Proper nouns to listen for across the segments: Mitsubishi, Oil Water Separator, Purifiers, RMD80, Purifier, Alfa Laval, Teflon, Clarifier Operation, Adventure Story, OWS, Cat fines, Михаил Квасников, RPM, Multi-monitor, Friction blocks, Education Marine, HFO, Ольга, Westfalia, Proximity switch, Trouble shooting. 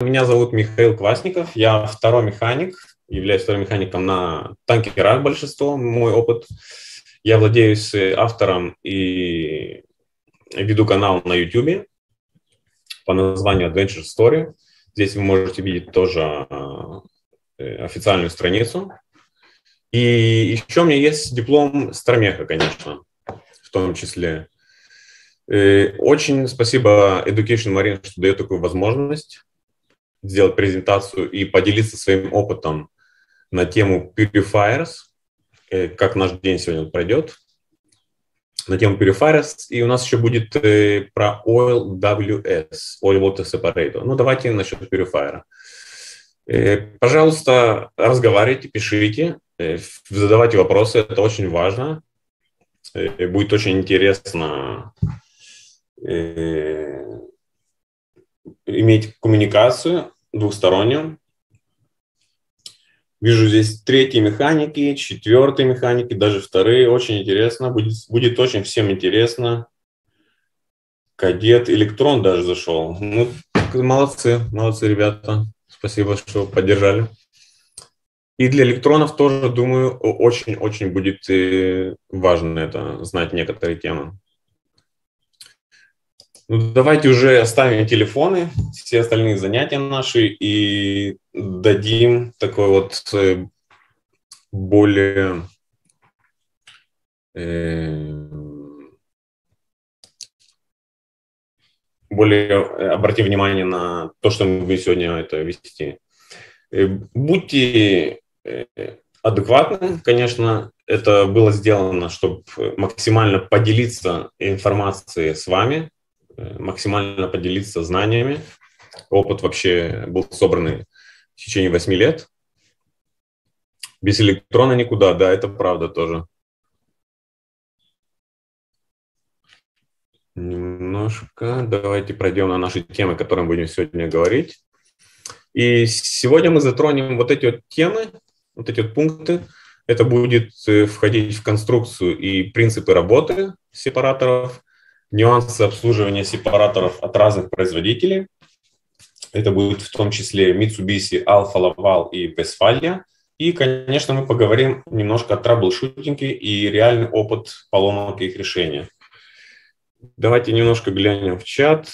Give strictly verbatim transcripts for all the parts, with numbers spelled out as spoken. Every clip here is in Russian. Меня зовут Михаил Квасников, я второй механик, являюсь вторым механиком на танкерах большинство, мой опыт. Я владею автором и веду канал на YouTube по названию Adventure Story. Здесь вы можете видеть тоже официальную страницу. И еще у меня есть диплом стармеха, конечно, в том числе. Очень спасибо Education Marine, что дает такую возможность сделать презентацию и поделиться своим опытом на тему Purifiers, как наш день сегодня пройдет, на тему Purifiers. И у нас еще будет про О В С, Oil Water Separator. Ну, давайте насчет Purifier. Пожалуйста, разговаривайте, пишите, задавайте вопросы, это очень важно. Будет очень интересно иметь коммуникацию двухстороннюю. Вижу здесь третьи механики, четвертые механики, даже вторые. Очень интересно, будет, будет очень всем интересно. Кадет, электрон даже зашел. Ну, молодцы, молодцы, ребята. Спасибо, что поддержали. И для электронов тоже, думаю, очень-очень будет важно это знать, некоторые темы. Ну, давайте уже оставим телефоны, все остальные занятия наши, и дадим такой вот более э, более обратим внимание на то, что мы будем сегодня это вести. Будьте адекватны, конечно, это было сделано, чтобы максимально поделиться информацией с вами, максимально поделиться знаниями. Опыт вообще был собран в течение восьми лет. Без электрона никуда, да, это правда тоже. Немножко давайте пройдем на наши темы, о которых будем сегодня говорить. И сегодня мы затронем вот эти вот темы, вот эти вот пункты. Это будет входить в конструкцию и принципы работы сепараторов, нюансы обслуживания сепараторов от разных производителей. Это будет в том числе Mitsubishi, Alfa Laval и Westfalia. И, конечно, мы поговорим немножко о траблшутинге и реальный опыт поломок и их решения. Давайте немножко глянем в чат.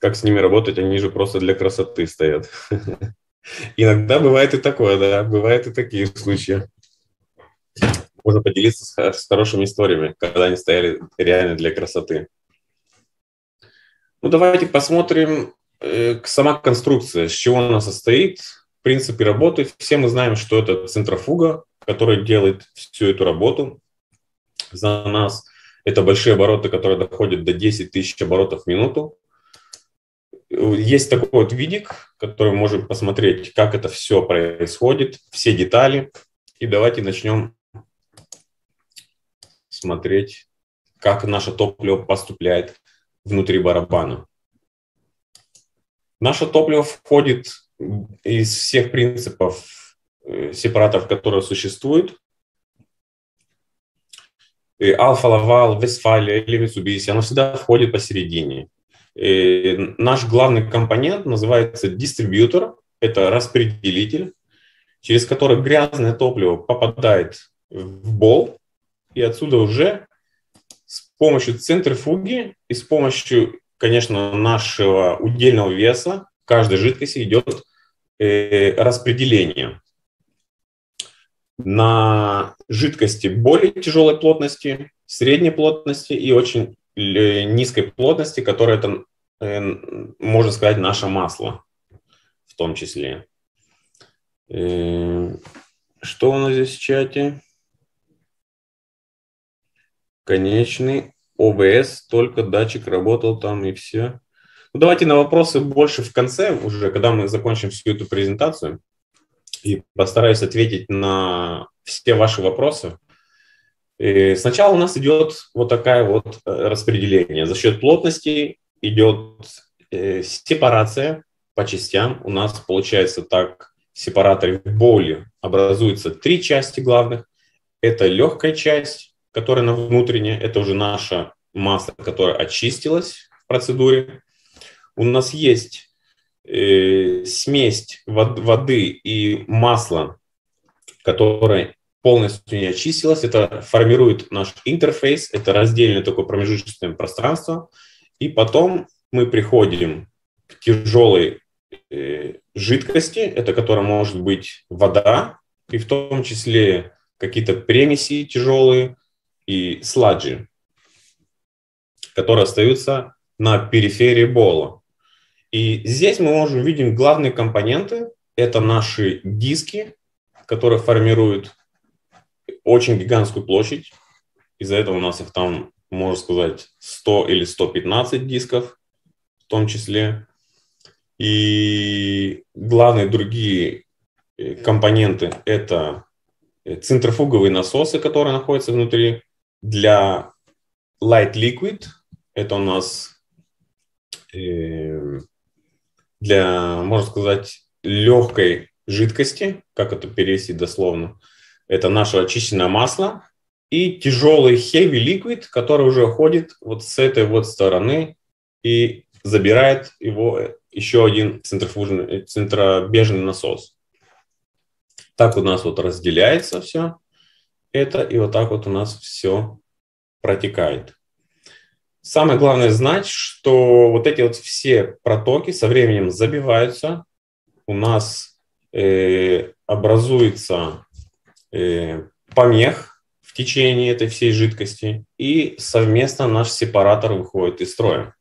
Как с ними работать, они же просто для красоты стоят. Иногда бывает и такое, да, бывают и такие случаи. Можно поделиться с, с хорошими историями, когда они стояли реально для красоты. Ну, давайте посмотрим э, сама конструкция, с чего она состоит, принципы работы. Все мы знаем, что это центрофуга, которая делает всю эту работу за нас. Это большие обороты, которые доходят до десяти тысяч оборотов в минуту. Есть такой вот видик, который мы можем посмотреть, как это все происходит, все детали. И давайте начнем смотреть, как наше топливо поступает внутри барабана. Наше топливо входит из всех принципов сепараторов, которые существуют. Alfa Laval, Westfalia или Mitsubishi, оно всегда входит посередине. И наш главный компонент называется дистрибьютор, это распределитель, через который грязное топливо попадает в бол, и отсюда уже с помощью центрифуги и с помощью, конечно, нашего удельного веса каждой жидкости идет э, распределение. На жидкости более тяжелой плотности, средней плотности и очень низкой плотности, которая, это, э, можно сказать, наше масло в том числе. Что у нас здесь в чате? Конечный О В С, только датчик работал там и все. Ну, давайте на вопросы больше в конце, уже когда мы закончим всю эту презентацию. И постараюсь ответить на все ваши вопросы. И сначала у нас идет вот такая вот распределение. За счет плотности идет э, сепарация по частям. У нас получается так. В сепараторе в боуле образуются три части главных. Это легкая часть, которая на внутренняя, это уже наша масло, которое очистилось в процедуре. У нас есть э, смесь вод, воды и масла, которое полностью не очистилось. Это формирует наш интерфейс, это раздельное такое промежуточное пространство. И потом мы приходим к тяжелой э, жидкости, это которая может быть вода, и в том числе какие-то примеси тяжелые и сладжи, которые остаются на периферии бола. И здесь мы можем видеть главные компоненты. Это наши диски, которые формируют очень гигантскую площадь. Из-за этого у нас их там, можно сказать, сто или сто пятнадцать дисков в том числе. И главные другие компоненты – это центрифуговые насосы, которые находятся внутри. Для light liquid – это у нас, э, для, можно сказать, легкой жидкости, как это перевести дословно, это наше очищенное масло. И тяжелый heavy liquid, который уже ходит вот с этой вот стороны и забирает его еще один центробежный насос. Так у нас вот разделяется все это, и вот так вот у нас все протекает. Самое главное знать, что вот эти вот все протоки со временем забиваются, у нас э, образуется э, помех в течение этой всей жидкости, и совместно наш сепаратор выходит из строя.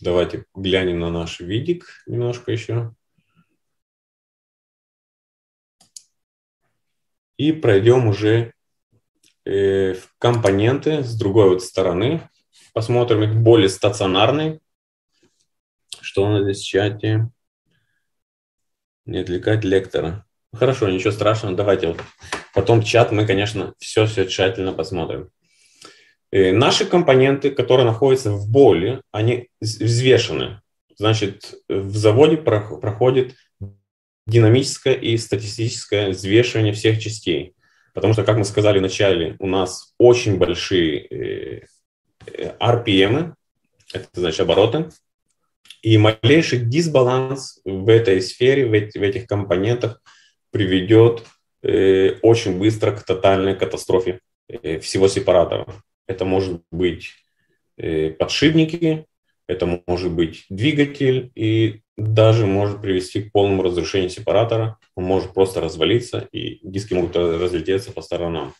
Давайте глянем на наш видик немножко еще. И пройдем уже э, в компоненты с другой вот стороны. Посмотрим их более стационарные. Что у нас здесь в чате? Не отвлекать лектора. Хорошо, ничего страшного. Давайте вот потом чат мы, конечно, все-все тщательно посмотрим. Э, наши компоненты, которые находятся в бойле, они взвешены. Значит, в заводе проходит динамическое и статистическое взвешивание всех частей. Потому что, как мы сказали вначале, у нас очень большие эр пи эм, это значит обороты, и малейший дисбаланс в этой сфере, в этих компонентах приведет очень быстро к тотальной катастрофе всего сепаратора. Это может быть подшипники, это может быть двигатель, и даже может привести к полному разрушению сепаратора. Он может просто развалиться, и диски могут разлететься по сторонам.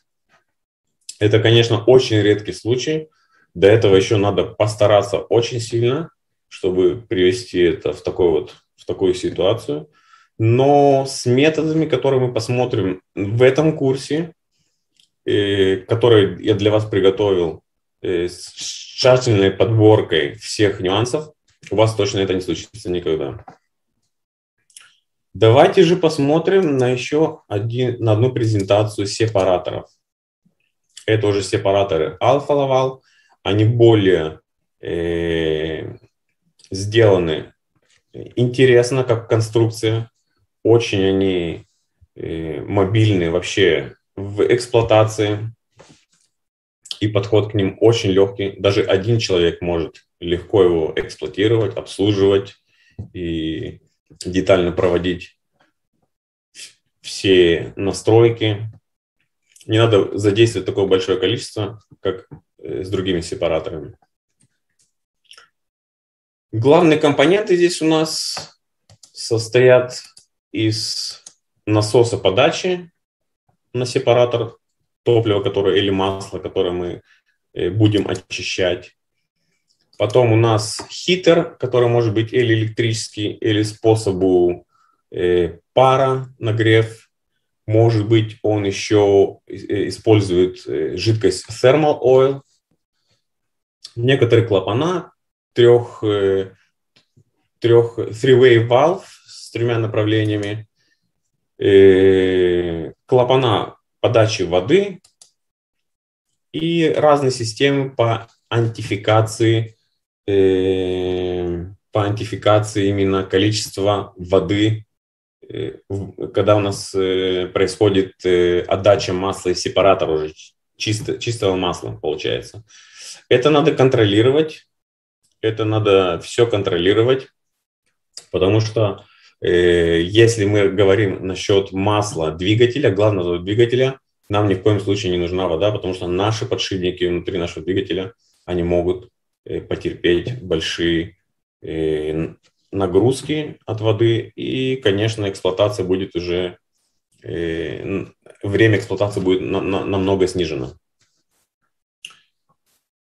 Это, конечно, очень редкий случай. До этого еще надо постараться очень сильно, чтобы привести это в, такой вот, в такую ситуацию. Но с методами, которые мы посмотрим в этом курсе, э, который я для вас приготовил, э, с тщательной подборкой всех нюансов, у вас точно это не случится никогда. Давайте же посмотрим на еще один, на одну презентацию сепараторов. Это уже сепараторы Alfa Laval. Они более э, сделаны интересно, как конструкция. Очень они э, мобильны вообще в эксплуатации. И подход к ним очень легкий. Даже один человек может легко его эксплуатировать, обслуживать и детально проводить все настройки. Не надо задействовать такое большое количество, как с другими сепараторами. Главные компоненты здесь у нас состоят из насоса подачи на сепаратор, топливо которое, или масло, которое мы будем очищать. Потом у нас хитер, который может быть или электрический, или способу э, пара, нагрев. Может быть, он еще использует жидкость thermal oil. Некоторые клапана, трех, трех, three way valve с тремя направлениями, э, клапана подачи воды и разные системы по антификации, э, по антификации именно количества воды э, когда у нас происходит отдача масла из сепаратора уже чисто, чистого масла, получается. Это надо контролировать, это надо все контролировать, потому что э, если мы говорим насчет масла двигателя, главного двигателя, нам ни в коем случае не нужна вода, потому что наши подшипники внутри нашего двигателя, они могут э, потерпеть большие э, нагрузки от воды, и, конечно, эксплуатация будет уже, э, время эксплуатации будет на, на, намного снижено.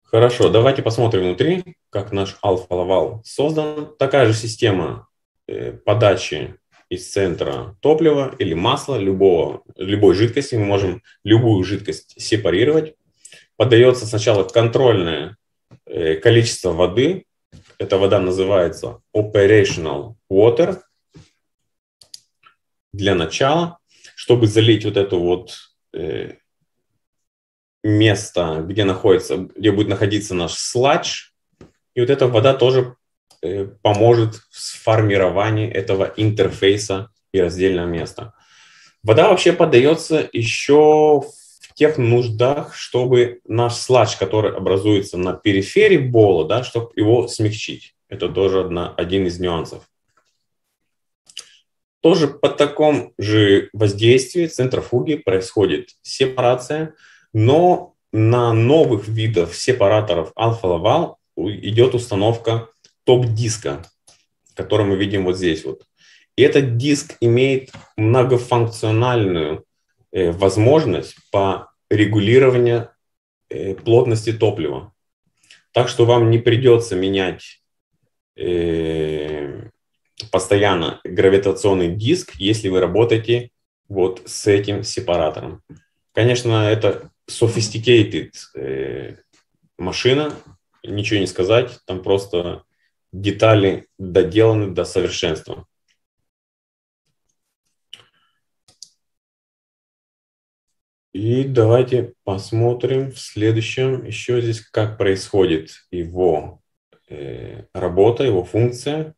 Хорошо, давайте посмотрим внутри, как наш Alfa Laval создан. Такая же система э, подачи из центра топлива или масла, любого, любой жидкости. Мы можем любую жидкость сепарировать. Подается сначала контрольное э, количество воды. Эта вода называется Operational Water. Для начала, чтобы залить вот эту вот... Э, место, где находится, где будет находиться наш сладж, и вот эта вода тоже э, поможет в сформировании этого интерфейса и раздельного места. Вода вообще подается еще в тех нуждах, чтобы наш сладж, который образуется на периферии бола, да, чтобы его смягчить. Это тоже одна, один из нюансов. Тоже по такому же воздействию центрофуги происходит сепарация. Но на новых видах сепараторов Alfa Laval идет установка топ-диска, который мы видим вот здесь. Вот. И этот диск имеет многофункциональную э, возможность по регулированию э, плотности топлива. Так что вам не придется менять э, постоянно гравитационный диск, если вы работаете вот с этим сепаратором. Конечно, это sophisticated э, машина, ничего не сказать, там просто детали доделаны до совершенства. И давайте посмотрим в следующем еще здесь, как происходит его э, работа, его функция.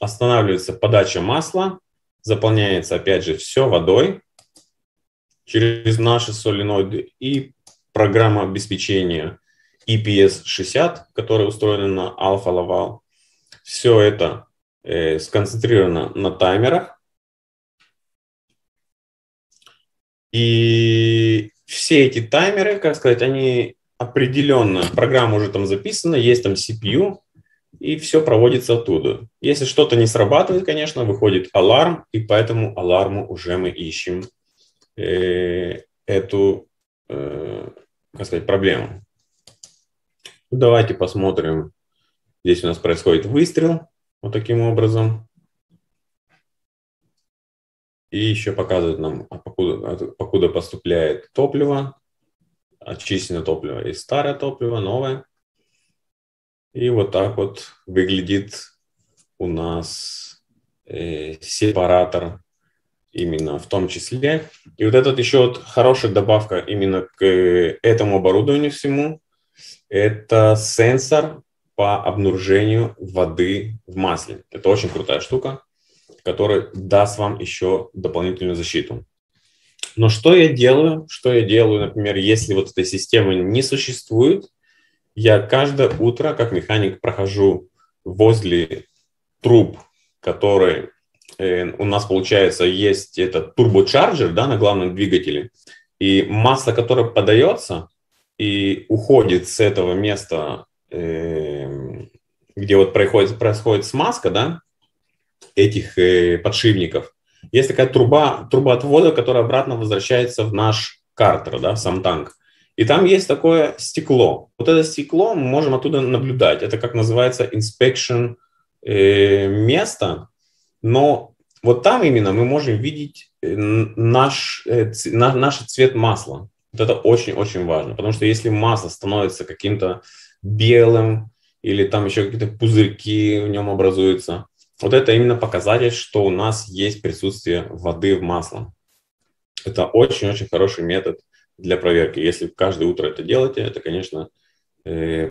Останавливается подача масла, заполняется опять же все водой через наши соленоиды, и программа обеспечения и пи эс шестьдесят, которая устроена на Alfa Laval. Все это э, сконцентрировано на таймерах. И все эти таймеры, как сказать, они определенно, программа уже там записана, есть там си пи ю, и все проводится оттуда. Если что-то не срабатывает, конечно, выходит аларм, и поэтому аларму уже мы ищем эту, как сказать, проблему. Давайте посмотрим. Здесь у нас происходит выстрел вот таким образом. И еще показывает нам, покуда, покуда поступляет топливо, очищенное топливо и старое топливо, новое. И вот так вот выглядит у нас э, сепаратор. Именно в том числе. И вот этот еще вот хорошая добавка именно к этому оборудованию всему. Это сенсор по обнаружению воды в масле. Это очень крутая штука, которая даст вам еще дополнительную защиту. Но что я делаю? Что я делаю, например, если вот этой системы не существует? Я каждое утро, как механик, прохожу возле труб, которые... У нас, получается, есть этот турбочарджер, да, на главном двигателе, и масло, которое подается и уходит с этого места, э, где вот происходит, происходит смазка, да, этих э, подшипников, есть такая труба, труба отвода, которая обратно возвращается в наш картер, да, в сам танк. И там есть такое стекло. Вот это стекло мы можем оттуда наблюдать. Это, как называется, inspection э, место. Но вот там именно мы можем видеть наш, наш цвет масла. Вот это очень-очень важно, потому что если масло становится каким-то белым или там еще какие-то пузырьки в нем образуются, вот это именно показатель, что у нас есть присутствие воды в масле. Это очень-очень хороший метод для проверки. Если каждое утро это делаете, это, конечно,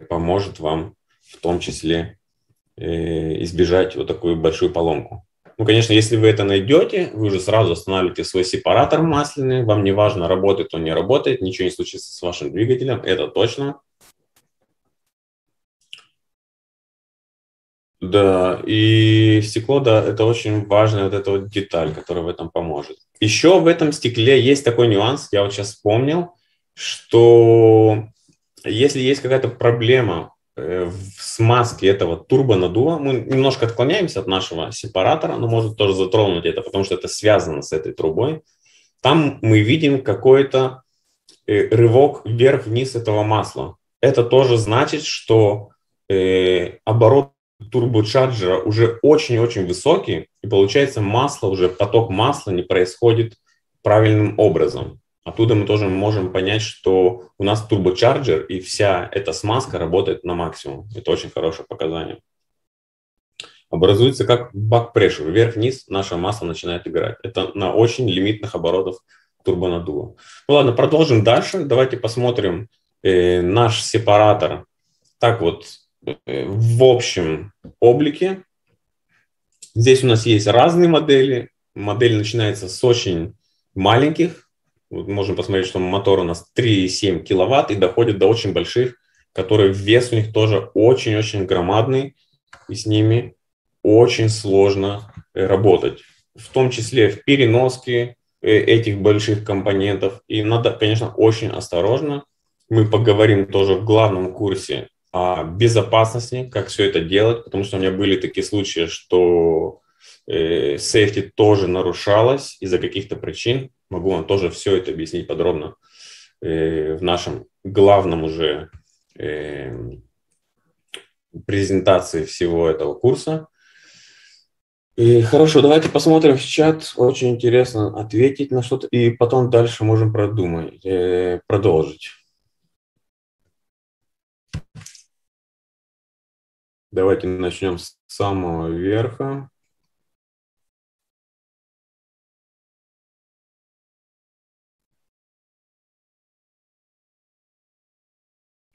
поможет вам в том числе избежать вот такую большую поломку. Ну, конечно, если вы это найдете, вы уже сразу останавливаете свой сепаратор масляный, вам не важно, работает он, не работает, ничего не случится с вашим двигателем, это точно. Да, и стекло, да, это очень важная вот эта вот деталь, которая в этом поможет. Еще в этом стекле есть такой нюанс, я вот сейчас вспомнил, что если есть какая-то проблема в смазке этого турбонаддува, мы немножко отклоняемся от нашего сепаратора, но может тоже затронуть это, потому что это связано с этой трубой, там мы видим какой-то рывок вверх-вниз этого масла. Это тоже значит, что оборот турбочарджера уже очень-очень высокий, и получается масло, уже поток масла не происходит правильным образом. Оттуда мы тоже можем понять, что у нас турбочарджер и вся эта смазка работает на максимум. Это очень хорошее показание. Образуется как бак-прессур. Вверх-вниз наше масло начинает играть. Это на очень лимитных оборотах турбонаддува. Ну ладно, продолжим дальше. Давайте посмотрим э, наш сепаратор. Так вот, э, в общем облике. Здесь у нас есть разные модели. Модель начинается с очень маленьких. Вот можно посмотреть, что мотор у нас три и семь киловатт и доходит до очень больших, которые вес у них тоже очень-очень громадный, и с ними очень сложно работать. В том числе в переноске этих больших компонентов. И надо, конечно, очень осторожно. Мы поговорим тоже в главном курсе о безопасности, как все это делать, потому что у меня были такие случаи, что сейфти тоже нарушалось из-за каких-то причин. Могу вам тоже все это объяснить подробно э, в нашем главном уже э, презентации всего этого курса. И хорошо, давайте посмотрим в чат. Очень интересно ответить на что-то, и потом дальше можем продумать, э, продолжить. Давайте начнем с самого верха.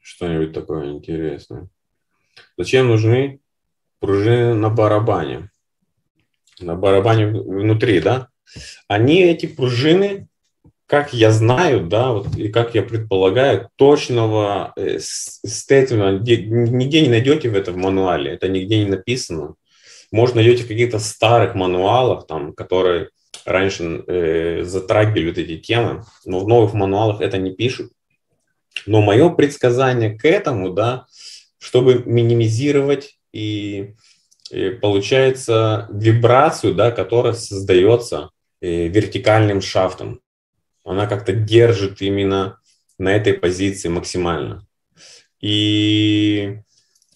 Что-нибудь такое интересное. Зачем нужны пружины на барабане? На барабане внутри, да? Они, эти пружины, как я знаю, да, вот, и как я предполагаю, точного э, стейтмента нигде не найдете в этом мануале, это нигде не написано. Может, найдете в каких-то старых мануалах, там, которые раньше э, затрагивали вот эти темы, но в новых мануалах это не пишут. Но мое предсказание к этому, да, чтобы минимизировать и, и получается вибрацию, да, которая создается э, вертикальным шафтом. Она как-то держит именно на этой позиции максимально. И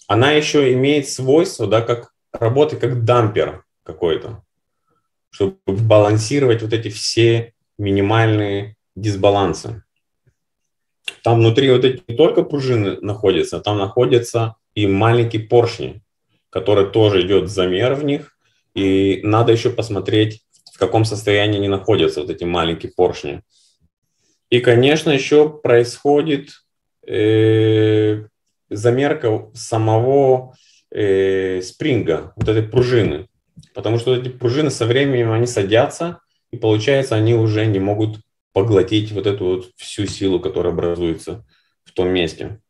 она еще имеет свойство, да, как работы как дампер какой-то, чтобы балансировать вот эти все минимальные дисбалансы. Там внутри вот эти не только пружины находятся, там находятся и маленькие поршни, которые тоже идет замер в них. И надо еще посмотреть, в каком состоянии они находятся, вот эти маленькие поршни. И, конечно, еще происходит э, замерка самого э, спринга, вот этой пружины. Потому что эти пружины со временем они садятся, и получается они уже не могут поглотить вот эту вот всю силу, которая образуется в том месте.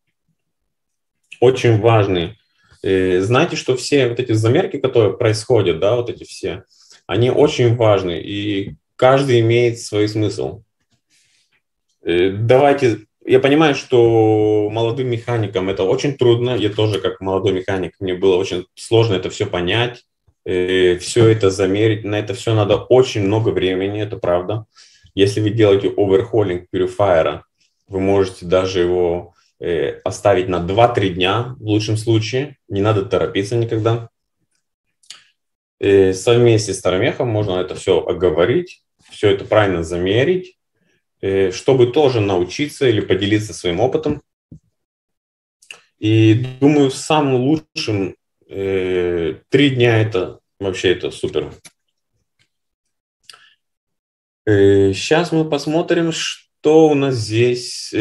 Очень важный. Знаете, что все вот эти замерки, которые происходят, да, вот эти все, они очень важны, и каждый имеет свой смысл. Давайте, я понимаю, что молодым механикам это очень трудно, я тоже как молодой механик, мне было очень сложно это все понять, все это замерить, на это все надо очень много времени, это правда. Если вы делаете оверхоллинг пюрифайера, вы можете даже его э, оставить на два-три дня в лучшем случае. Не надо торопиться никогда. Э, совместе с таромехом можно это все оговорить, все это правильно замерить, э, чтобы тоже научиться или поделиться своим опытом. И думаю, самым лучшим э, три дня это вообще это супер. Сейчас мы посмотрим, что у нас здесь.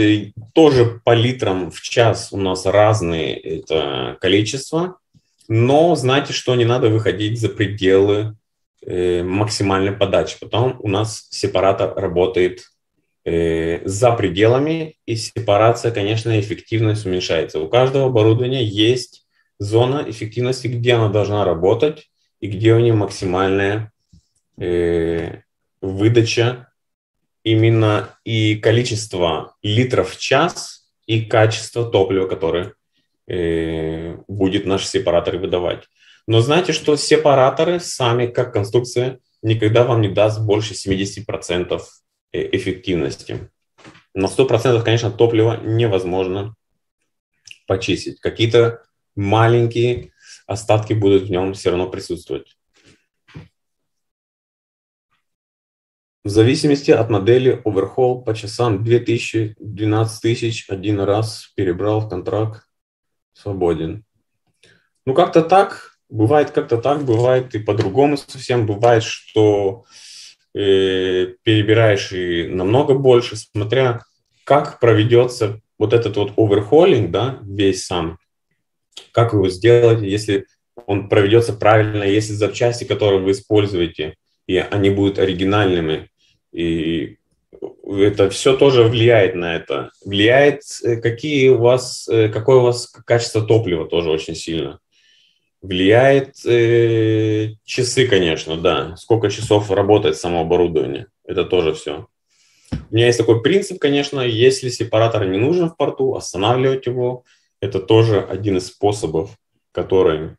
Тоже по литрам в час у нас разные это количества, но знайте, что не надо выходить за пределы э, максимальной подачи. Потом у нас сепаратор работает э, за пределами, и сепарация, конечно, эффективность уменьшается. У каждого оборудования есть зона эффективности, где она должна работать и где у нее максимальная э, выдача именно и количество литров в час, и качество топлива, которое э, будет наш сепаратор выдавать. Но знаете, что сепараторы сами, как конструкция, никогда вам не даст больше семидесяти процентов эффективности. На сто процентов, конечно, топливо невозможно почистить. Какие-то маленькие остатки будут в нем все равно присутствовать. В зависимости от модели, оверхол по часам две тысячи, двенадцать тысяч, один раз перебрал в контракт, свободен. Ну, как-то так, бывает как-то так, бывает и по-другому совсем. Бывает, что э, перебираешь и намного больше, смотря как проведется вот этот вот оверхолинг, да, весь сам, как его сделать, если он проведется правильно, если запчасти, которые вы используете, и они будут оригинальными. И это все тоже влияет на это. Влияет, какие у вас, какое у вас качество топлива тоже очень сильно. Влияет э, часы, конечно, да. Сколько часов работает само оборудование. Это тоже все. У меня есть такой принцип, конечно, если сепаратор не нужен в порту, останавливать его. Это тоже один из способов, который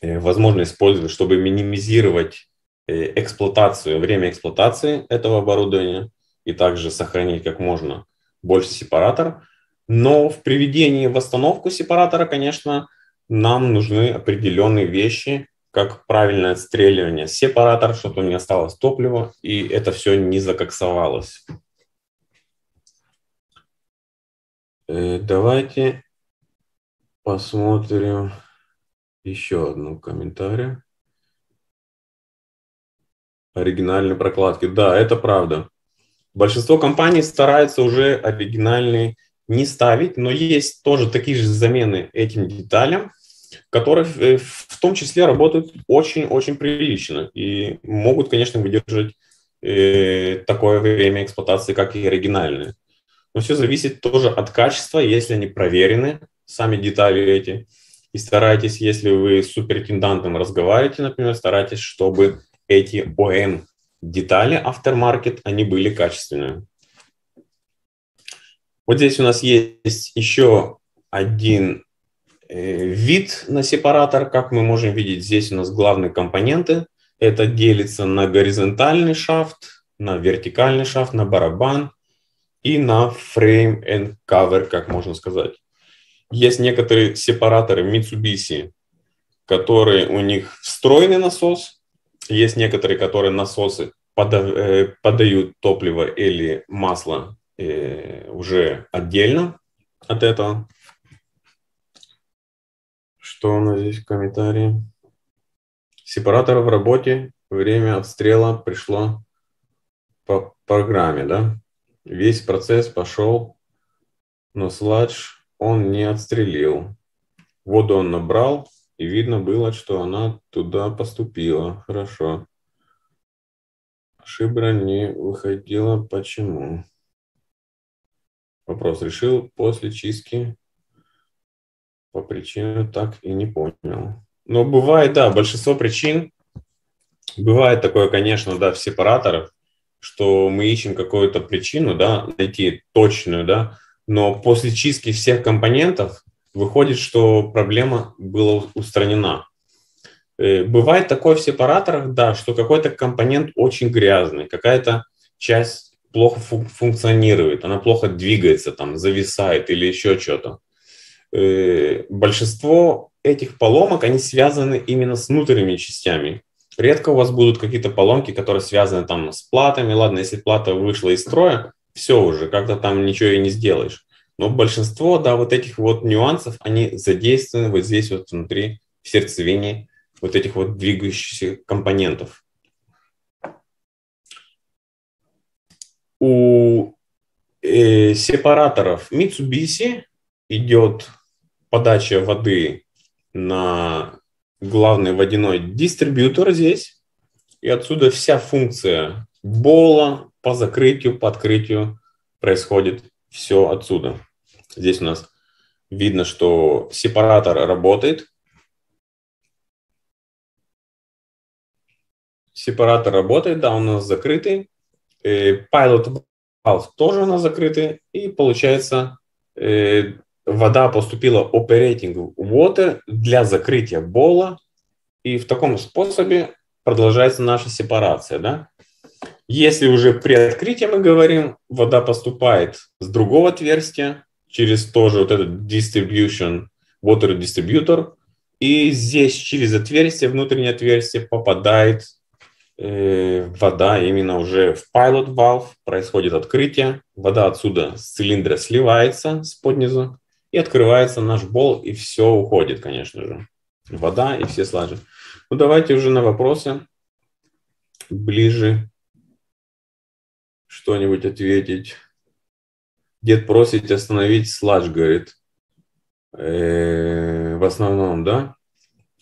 э, возможно использовать, чтобы минимизировать эксплуатацию, время эксплуатации этого оборудования и также сохранить как можно больше сепаратор. Но в приведении в восстановку сепаратора, конечно, нам нужны определенные вещи, как правильное отстреливание сепаратора, чтобы не осталось топлива, и это все не закоксовалось. Давайте посмотрим еще одну комментарий. Оригинальные прокладки. Да, это правда. Большинство компаний стараются уже оригинальные не ставить, но есть тоже такие же замены этим деталям, которые в том числе работают очень-очень прилично и могут, конечно, выдержать э, такое время эксплуатации, как и оригинальные. Но все зависит тоже от качества, если они проверены, сами детали эти. И старайтесь, если вы с суперинтендантом разговариваете, например, старайтесь, чтобы эти ОМ детали aftermarket, они были качественные. Вот здесь у нас есть еще один э, вид на сепаратор. Как мы можем видеть, здесь у нас главные компоненты. Это делится на горизонтальный шафт, на вертикальный шафт, на барабан и на frame and cover, как можно сказать. Есть некоторые сепараторы Mitsubishi, которые у них встроенный насос. Есть некоторые, которые насосы пода- подают топливо или масло э, уже отдельно от этого. Что у нас здесь в комментарии? Сепаратор в работе, время отстрела пришло по программе, да? Весь процесс пошел, но сладж он не отстрелил. Воду он набрал. И видно было, что она туда поступила. Хорошо. Шибра не выходила. Почему? Вопрос решил после чистки. По причине так и не понял. Но бывает, да, большинство причин. Бывает такое, конечно, да, в сепараторах, что мы ищем какую-то причину, да, найти точную, да. Но после чистки всех компонентов выходит, что проблема была устранена. Бывает такое в сепараторах, да, что какой-то компонент очень грязный, какая-то часть плохо функционирует, она плохо двигается, там, зависает или еще что-то. Большинство этих поломок, они связаны именно с внутренними частями. Редко у вас будут какие-то поломки, которые связаны там с платами. Ладно, если плата вышла из строя, все уже, как-то там ничего и не сделаешь. Но большинство, да, вот этих вот нюансов, они задействованы вот здесь вот внутри, в сердцевине вот этих вот двигающихся компонентов. У э, сепараторов Mitsubishi идет подача воды на главный водяной дистрибьютор здесь. и отсюда вся функция бола по закрытию, по открытию происходит все отсюда. Здесь у нас видно, что сепаратор работает. Сепаратор работает, да, у нас закрытый. Pilot valve тоже у нас закрытый. И получается, вода поступила operating water для закрытия бола. И в таком способе продолжается наша сепарация, да? Если уже при открытии мы говорим, вода поступает с другого отверстия, через тоже вот этот distribution, water distributor, и здесь через отверстие, внутреннее отверстие попадает э, вода именно уже в pilot valve, происходит открытие, вода отсюда с цилиндра сливается с поднизу, и открывается наш бол, и все уходит, конечно же. Вода и все слажи. Ну, давайте уже на вопросы ближе что-нибудь ответить. Дед просит остановить сладж, говорит. Э-э, в основном, да?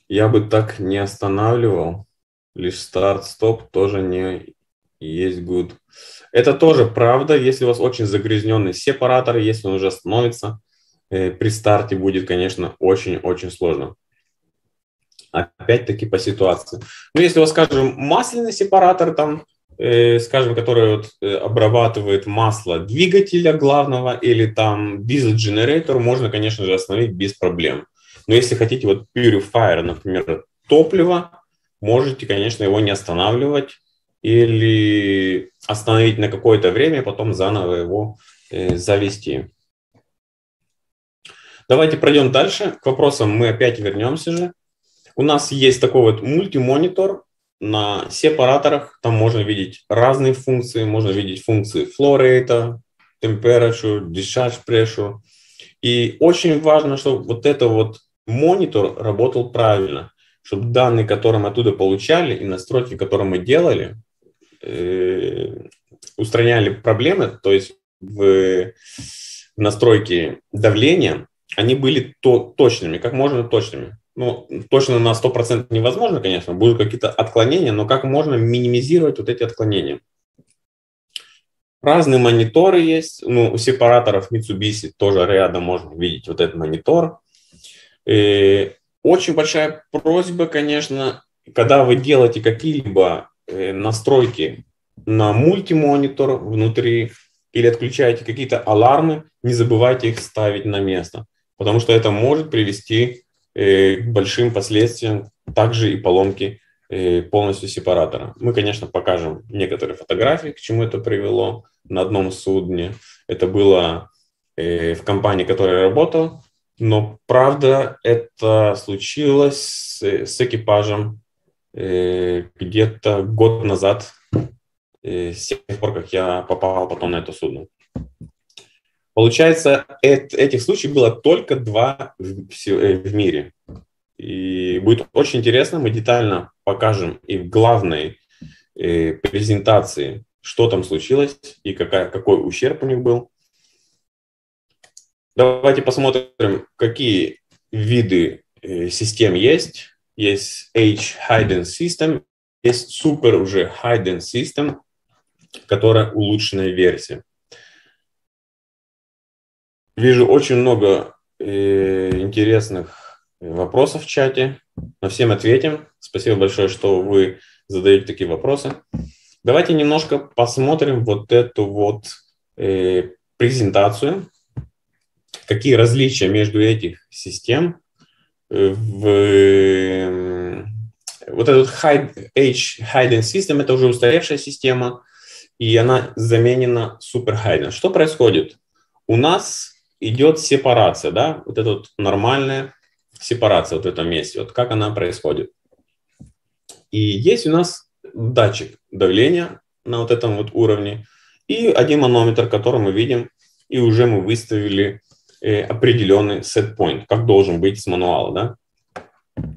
Я бы так не останавливал. Лишь старт-стоп тоже не есть good. Это тоже правда. Если у вас очень загрязненный сепаратор, если он уже остановится, э, при старте будет, конечно, очень-очень сложно. Опять-таки по ситуации. Но если у вас, скажем, масляный сепаратор, там, э, скажем, который вот, э, обрабатывает масло двигателя главного или там дизель-генератор, можно, конечно же, остановить без проблем. Но если хотите вот purifier, например, топливо, можете, конечно, его не останавливать или остановить на какое-то время, потом заново его э, завести. Давайте пройдем дальше. К вопросам мы опять вернемся же. У нас есть такой вот мульти-монитор на сепараторах. Там можно видеть разные функции. Можно видеть функции flow rate, temperature, discharge pressure. И очень важно, чтобы вот этот вот монитор работал правильно. Чтобы данные, которые мы оттуда получали, и настройки, которые мы делали, э, устраняли проблемы, то есть в, в настройке давления, они были то, точными, как можно точными. Ну, точно на сто процентов невозможно, конечно, будут какие-то отклонения, но как можно минимизировать вот эти отклонения? Разные мониторы есть, ну, у сепараторов Mitsubishi тоже рядом можно видеть вот этот монитор. И очень большая просьба, конечно, когда вы делаете какие-либо настройки на мультимонитор внутри или отключаете какие-то алармы, не забывайте их ставить на место, потому что это может привести к большим последствиям, также и поломки полностью сепаратора. Мы, конечно, покажем некоторые фотографии, к чему это привело на одном судне. Это было в компании, в которой я работал, но, правда, это случилось с экипажем где-то год назад, с тех пор, как я попал потом на это судно. Получается, этих случаев было только два в мире. И будет очень интересно, мы детально покажем и в главной презентации, что там случилось и какая, какой ущерб у них был. Давайте посмотрим, какие виды систем есть. Есть H-Hidden System, есть супер уже Hidden System, которая улучшенная версия. Вижу очень много э, интересных вопросов в чате. На всем ответим. Спасибо большое, что вы задаете такие вопросы. Давайте немножко посмотрим вот эту вот э, презентацию. Какие различия между этих систем. В, э, вот этот H-Hidden System – это уже устаревшая система, и она заменена Super-Hidden. Что происходит? У нас идет сепарация, да, вот эта вот нормальная сепарация вот в этом месте, вот как она происходит. И есть у нас датчик давления на вот этом вот уровне и один манометр, который мы видим, и уже мы выставили э, определенный сетпоинт, как должен быть с мануала, да.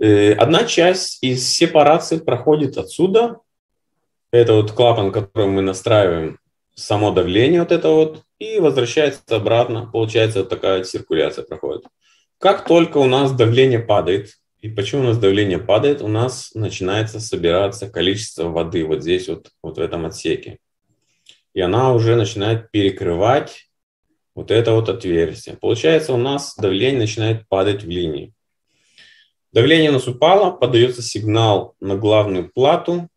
Э, одна часть из сепарации проходит отсюда, это вот клапан, который мы настраиваем, само давление вот это вот, и возвращается обратно, получается, вот такая циркуляция проходит. Как только у нас давление падает, И почему у нас давление падает? У нас начинается собираться количество воды вот здесь, вот, вот в этом отсеке. И она уже начинает перекрывать вот это вот отверстие. Получается, у нас давление начинает падать в линии. Давление у нас упало, подается сигнал на главную плату,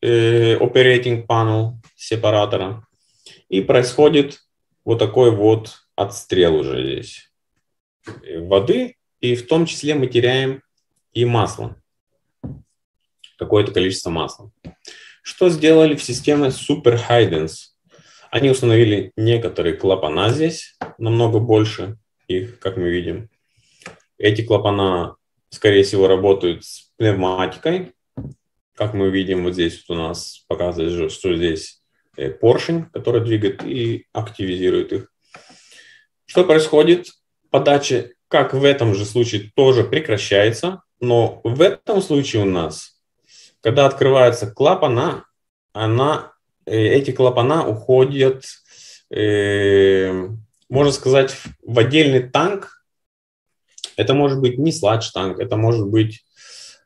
э, operating panel сепаратора. И происходит вот такой вот отстрел уже здесь воды. И в том числе мы теряем и масло, какое-то количество масла. Что сделали в системе Super High Dense? Они установили некоторые клапана здесь, намного больше их, как мы видим. Эти клапана, скорее всего, работают с пневматикой. Как мы видим, вот здесь вот у нас показывает, что здесь поршень, который двигает и активизирует их. Что происходит? Подача, как в этом же случае, тоже прекращается, но в этом случае у нас, когда открываются клапана, она, эти клапана уходят, э, можно сказать, в отдельный танк. Это может быть не сладж-танк, это может быть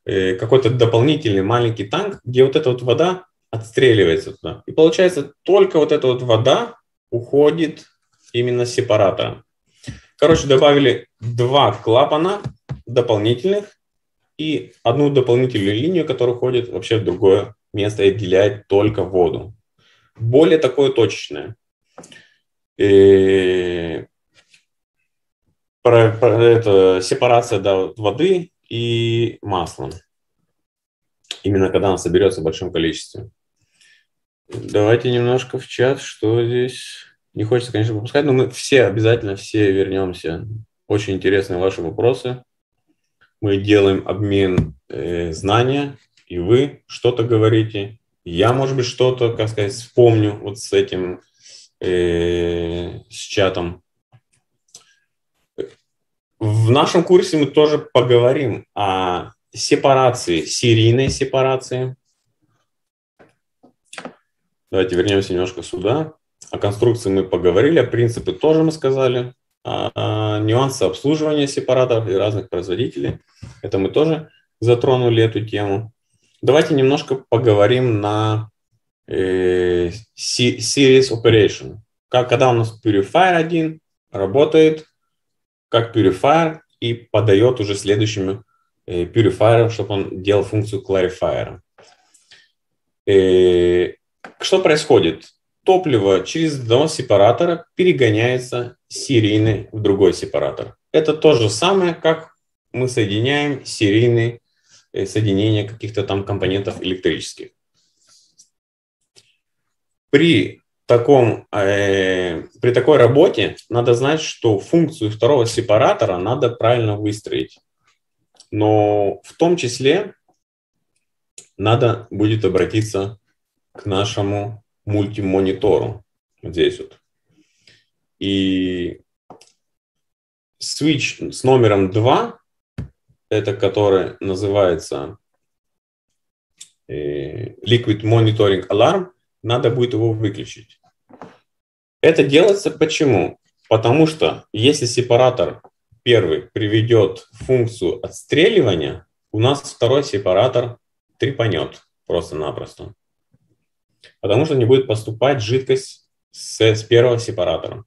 э, какой-то дополнительный маленький танк, где вот эта вот вода отстреливается туда. И получается, только вот эта вот вода уходит именно с сепаратора. Короче, добавили два клапана дополнительных и одну дополнительную линию, которая уходит вообще в другое место и отделяет только воду. Более такое точечное. И... Про, про это, сепарация да, воды и масла. Именно когда она соберется в большом количестве. Давайте немножко в чат, что здесь... Не хочется, конечно, пропускать, но мы все, обязательно все вернемся. Очень интересны ваши вопросы. Мы делаем обмен э, знания, и вы что-то говорите. Я, может быть, что-то, как сказать, вспомню вот с этим, э, с чатом. В нашем курсе мы тоже поговорим о сепарации, серийной сепарации. Давайте вернемся немножко сюда. О конструкции мы поговорили, о принципе тоже мы сказали, о, о нюансы обслуживания сепараторов и разных производителей. Это мы тоже затронули эту тему. Давайте немножко поговорим на э, Series Operation. Как, когда у нас Purifier один работает, как Purifier и подает уже следующему э, Purifier, чтобы он делал функцию Clarifier. Э, что происходит? Топливо через одного сепаратора перегоняется серийный в другой сепаратор. Это то же самое, как мы соединяем серийные соединения каких-то там компонентов электрических. При, таком, э, при такой работе надо знать, что функцию второго сепаратора надо правильно выстроить. Но в том числе надо будет обратиться к нашему мультимонитору, вот здесь вот. И switch с номером два, это который называется Liquid Monitoring Alarm, надо будет его выключить. Это делается почему? Потому что если сепаратор первый приведет функцию отстреливания, у нас второй сепаратор трепанет просто-напросто. Потому что не будет поступать жидкость с, с первого сепаратора.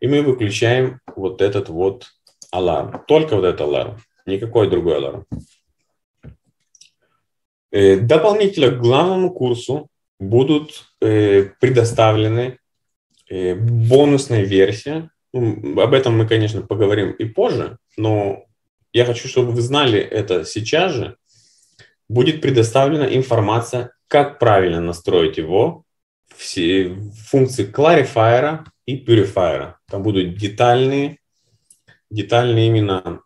И мы выключаем вот этот вот аларм. Только вот этот аларм, никакой другой аларм. Э, дополнительно к главному курсу будут э, предоставлены э, бонусная версия. Ну, об этом мы, конечно, поговорим и позже, но я хочу, чтобы вы знали это сейчас же. Будет предоставлена информация, как правильно настроить его, все функции Clarifier и Purifier. Там будут детальные, детальные именно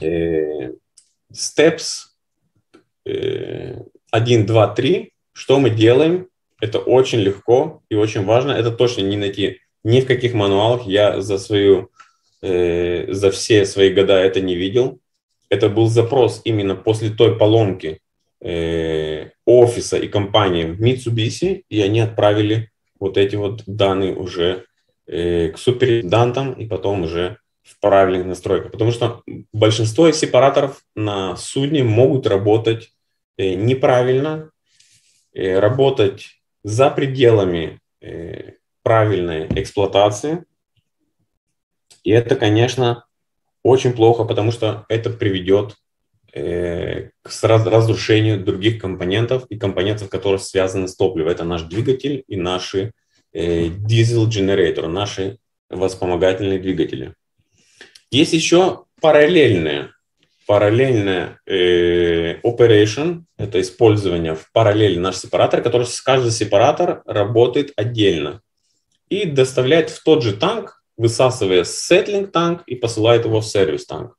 э, steps э, один, два, три. Что мы делаем? Это очень легко и очень важно. Это точно не найти ни в каких мануалах. Я за, свою, э, за все свои года это не видел. Это был запрос именно после той поломки э, офиса и компании Mitsubishi, и они отправили вот эти вот данные уже э, к суперинтендантам и потом уже в правильных настройках, потому что большинство сепараторов на судне могут работать неправильно, работать за пределами правильной эксплуатации. И это, конечно, очень плохо, потому что это приведет э, к разрушению других компонентов и компонентов, которые связаны с топливом. Это наш двигатель и наши э, дизель-генераторы, наши вспомогательные двигатели. Есть еще параллельные. Параллельное э, operation, это использование в параллели наш сепаратор, который каждый сепаратор работает отдельно и доставляет в тот же танк, высасывая сеттлинг танк и посылает его в сервис танк.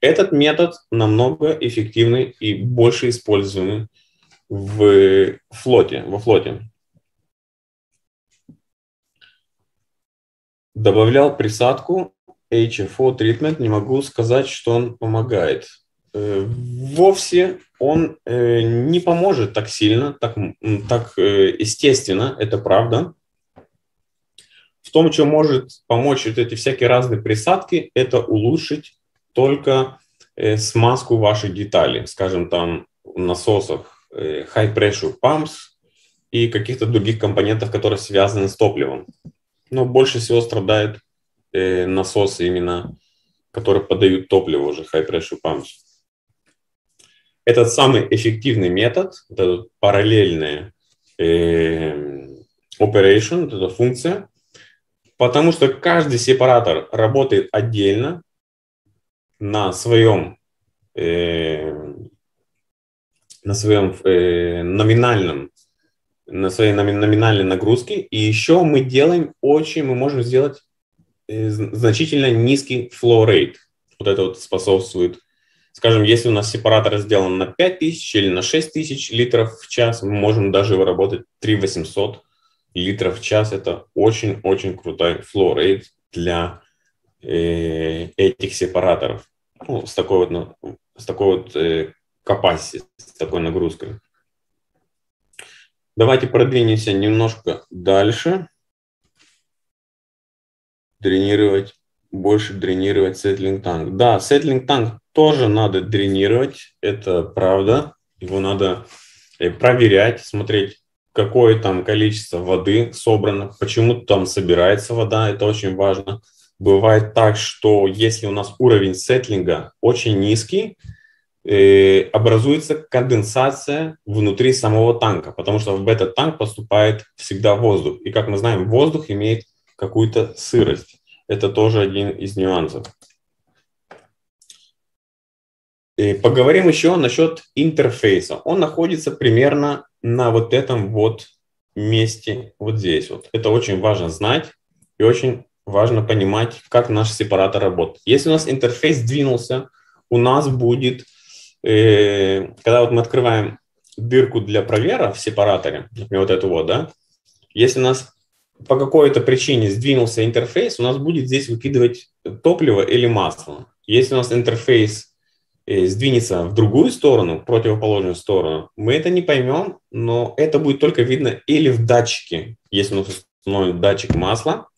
Этот метод намного эффективный и больше используемый в флоте, во флоте. Добавлял присадку. эйч эф о treatment, не могу сказать, что он помогает. Вовсе он не поможет так сильно, так, так естественно, это правда. В том, чем может помочь вот эти всякие разные присадки, это улучшить только смазку ваших деталей, скажем, там насосов, high pressure pumps и каких-то других компонентов, которые связаны с топливом. Но больше всего страдает насосы именно, которые подают топливо уже, high pressure pumps. Этот самый эффективный метод, это параллельная э, operation, это функция, потому что каждый сепаратор работает отдельно на своем, э, на своем э, номинальном, на своей номинальной нагрузке, и еще мы делаем очень, мы можем сделать значительно низкий flow rate. Вот это вот способствует. Скажем, если у нас сепаратор сделан на пять тысяч или на шесть тысяч литров в час, мы можем даже выработать три тысячи восемьсот литров в час. Это очень-очень крутой flow rate для э, этих сепараторов. Ну, с такой вот, с такой вот э, capacity, с такой нагрузкой. Давайте продвинемся немножко дальше. Дренировать, больше дренировать сеттлинг танк. Да, сеттлинг танк тоже надо дренировать, это правда. Его надо проверять, смотреть, какое там количество воды собрано, почему там собирается вода, это очень важно. Бывает так, что если у нас уровень сеттлинга очень низкий, образуется конденсация внутри самого танка, потому что в этот танк поступает всегда воздух. И как мы знаем, воздух имеет какую-то сырость. Это тоже один из нюансов. И поговорим еще насчет интерфейса. Он находится примерно на вот этом вот месте, вот здесь вот. Это очень важно знать и очень важно понимать, как наш сепаратор работает. Если у нас интерфейс двинулся, у нас будет, э, когда вот мы открываем дырку для провера в сепараторе, например, вот эту вот, да, если у нас по какой-то причине сдвинулся интерфейс, у нас будет здесь выкидывать топливо или масло. Если у нас интерфейс сдвинется в другую сторону, в противоположную сторону, мы это не поймем, но это будет только видно или в датчике, если у нас установлен датчик масла,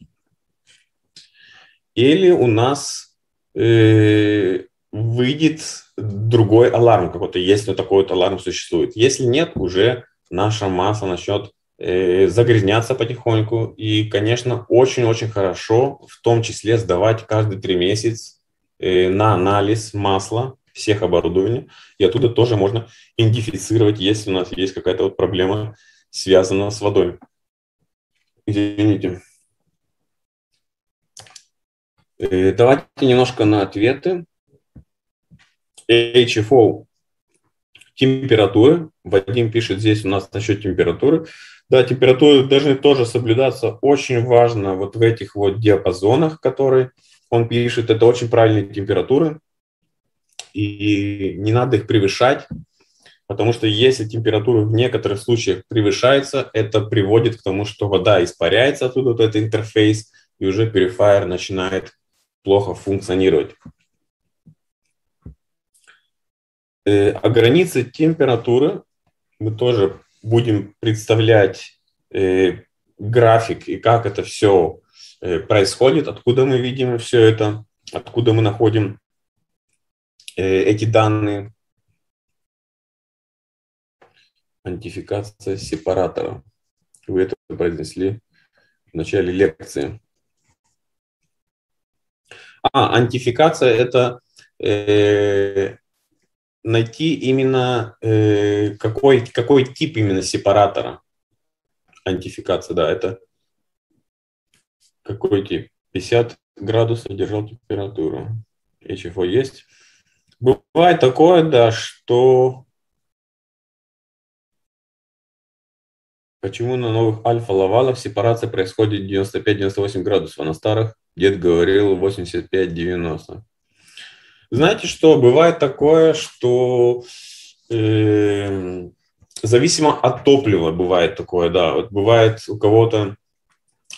или у нас э, выйдет другой аларм какой-то, если такой вот аларм существует. Если нет, уже наше масло начнет загрязняться потихоньку. И, конечно, очень-очень хорошо, в том числе, сдавать каждые три месяца на анализ масла всех оборудований. И оттуда тоже можно идентифицировать, если у нас есть какая-то вот проблема, связанная с водой. Извините. Давайте немножко на ответы. эйч эф о. Температуры. Вадим пишет здесь у нас насчет температуры. Да, температуры должны тоже соблюдаться. Очень важно вот в этих вот диапазонах, которые он пишет, это очень правильные температуры. И не надо их превышать, потому что если температура в некоторых случаях превышается, это приводит к тому, что вода испаряется оттуда, вот этот интерфейс, и уже purifier начинает плохо функционировать. Э, о границе температуры мы тоже будем представлять э, график и как это все э, происходит, откуда мы видим все это. откуда мы находим эти данные. Идентификация сепаратора. Вы это произнесли в начале лекции. А, идентификация – это э, найти именно э, какой, какой тип именно сепаратора. Идентификация, да, это какой тип. пятьдесят градусов держал температуру. эйч эф о есть. Бывает такое, да, что... Почему на новых Альфа Лавалах сепарация происходит девяносто пять — девяносто восемь градусов, а на старых дед говорил восемьдесят пять — девяносто? Знаете что, бывает такое, что э, зависимо от топлива бывает такое, да. Вот бывает у кого-то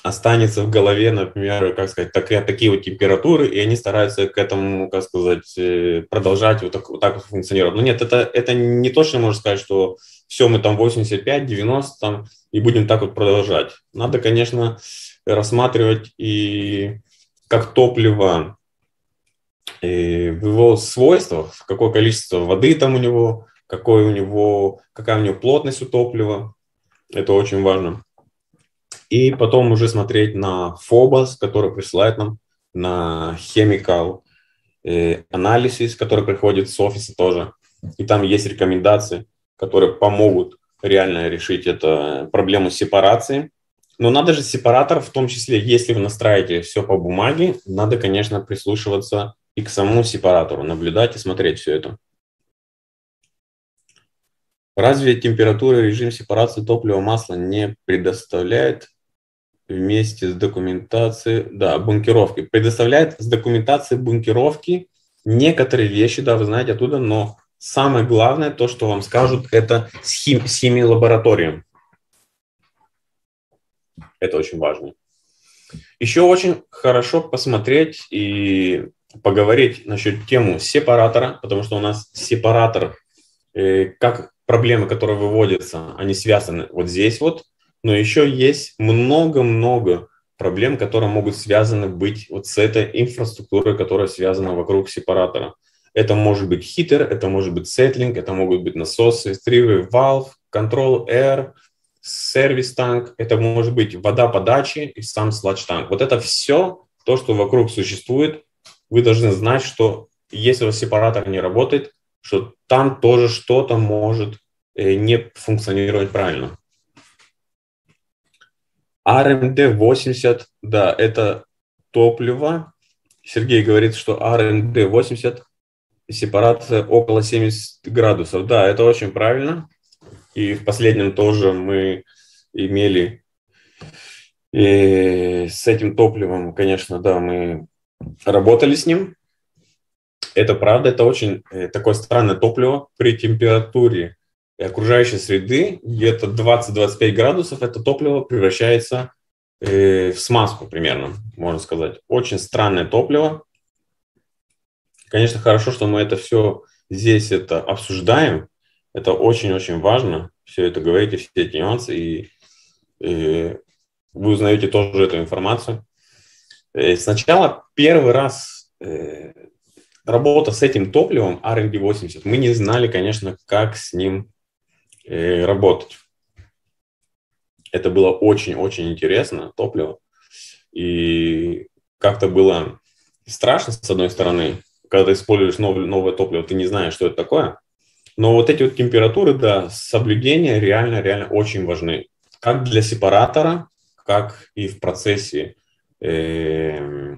останется в голове, например, как сказать, так, такие вот температуры, и они стараются к этому, как сказать, продолжать вот так вот, так вот функционировать. Но нет, это, это не точно можно сказать, что все, мы там восемьдесят пять — девяносто и будем так вот продолжать. Надо, конечно, рассматривать и как топливо, и в его свойствах, какое количество воды там у него, какой у него, какая у него плотность у топлива. Это очень важно. И потом уже смотреть на фобос, который присылает нам, на Chemical Analysis, который приходит с офиса тоже. И там есть рекомендации, которые помогут реально решить эту проблему сепарации. Но надо же сепаратор, в том числе, если вы настраиваете все по бумаге, надо, конечно, прислушиваться и к самому сепаратору, наблюдать и смотреть все это. Разве температура и режим сепарации топлива масла не предоставляет вместе с документацией, да, бункировки? Предоставляет с документацией бункировки некоторые вещи, да, вы знаете оттуда, но самое главное, то, что вам скажут, это с, хим, с химией лаборатории. Это очень важно. Еще очень хорошо посмотреть и поговорить насчет темы сепаратора, потому что у нас сепаратор, э, как... проблемы, которые выводятся, они связаны вот здесь вот, но еще есть много-много проблем, которые могут связаны быть вот с этой инфраструктурой, которая связана вокруг сепаратора. Это может быть хитер, это может быть сетлинг, это могут быть насосы, три вэй валв, контрол эр, сервис-танк, это может быть вода подачи и сам сладж-танк. Вот это все, то, что вокруг существует, вы должны знать, что если у вас сепаратор не работает, что там тоже что-то может не функционировать правильно. эр эм дэ восемьдесят, да, это топливо. Сергей говорит, что эр эм дэ восемьдесят, сепарация около семидесяти градусов. Да, это очень правильно. И в последнем тоже мы имели и с этим топливом, конечно, да, мы работали с ним. Это правда, это очень э, такое странное топливо при температуре окружающей среды, где-то двадцать — двадцать пять градусов, это топливо превращается э, в смазку примерно, можно сказать. Очень странное топливо. Конечно, хорошо, что мы это все здесь это обсуждаем. Это очень-очень важно. Все это говорите, все эти нюансы, и э, вы узнаете тоже эту информацию. Э, сначала первый раз... Э, Работа с этим топливом эр эм дэ восемьдесят, мы не знали, конечно, как с ним э, работать. Это было очень-очень интересно, топливо. И как-то было страшно, с одной стороны, когда ты используешь новое, новое топливо, ты не знаешь, что это такое. Но вот эти вот температуры, да, соблюдения реально-реально очень важны. Как для сепаратора, как и в процессе э,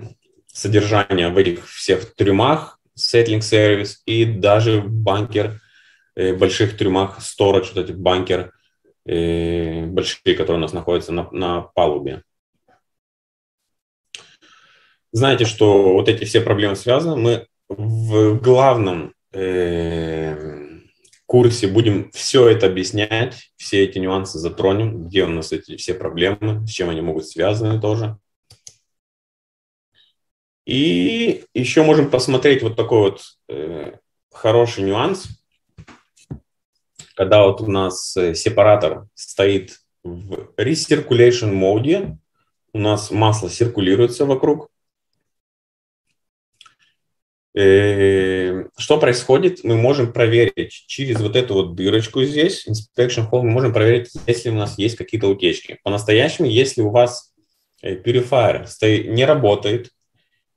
содержание в этих всех трюмах, сетлинг-сервис и даже банкер, э, больших трюмах, storage, вот эти банкер э, большие, которые у нас находятся на, на палубе. Знаете, что вот эти все проблемы связаны. Мы в главном э, курсе будем все это объяснять, все эти нюансы затронем, где у нас эти все проблемы, с чем они могут связаны тоже. И еще можем посмотреть вот такой вот э, хороший нюанс, когда вот у нас сепаратор стоит в recirculation mode, у нас масло циркулируется вокруг, Что происходит? Мы можем проверить через вот эту вот дырочку здесь, inspection hole, мы можем проверить, если у нас есть какие-то утечки. По-настоящему, если у вас purifier не работает,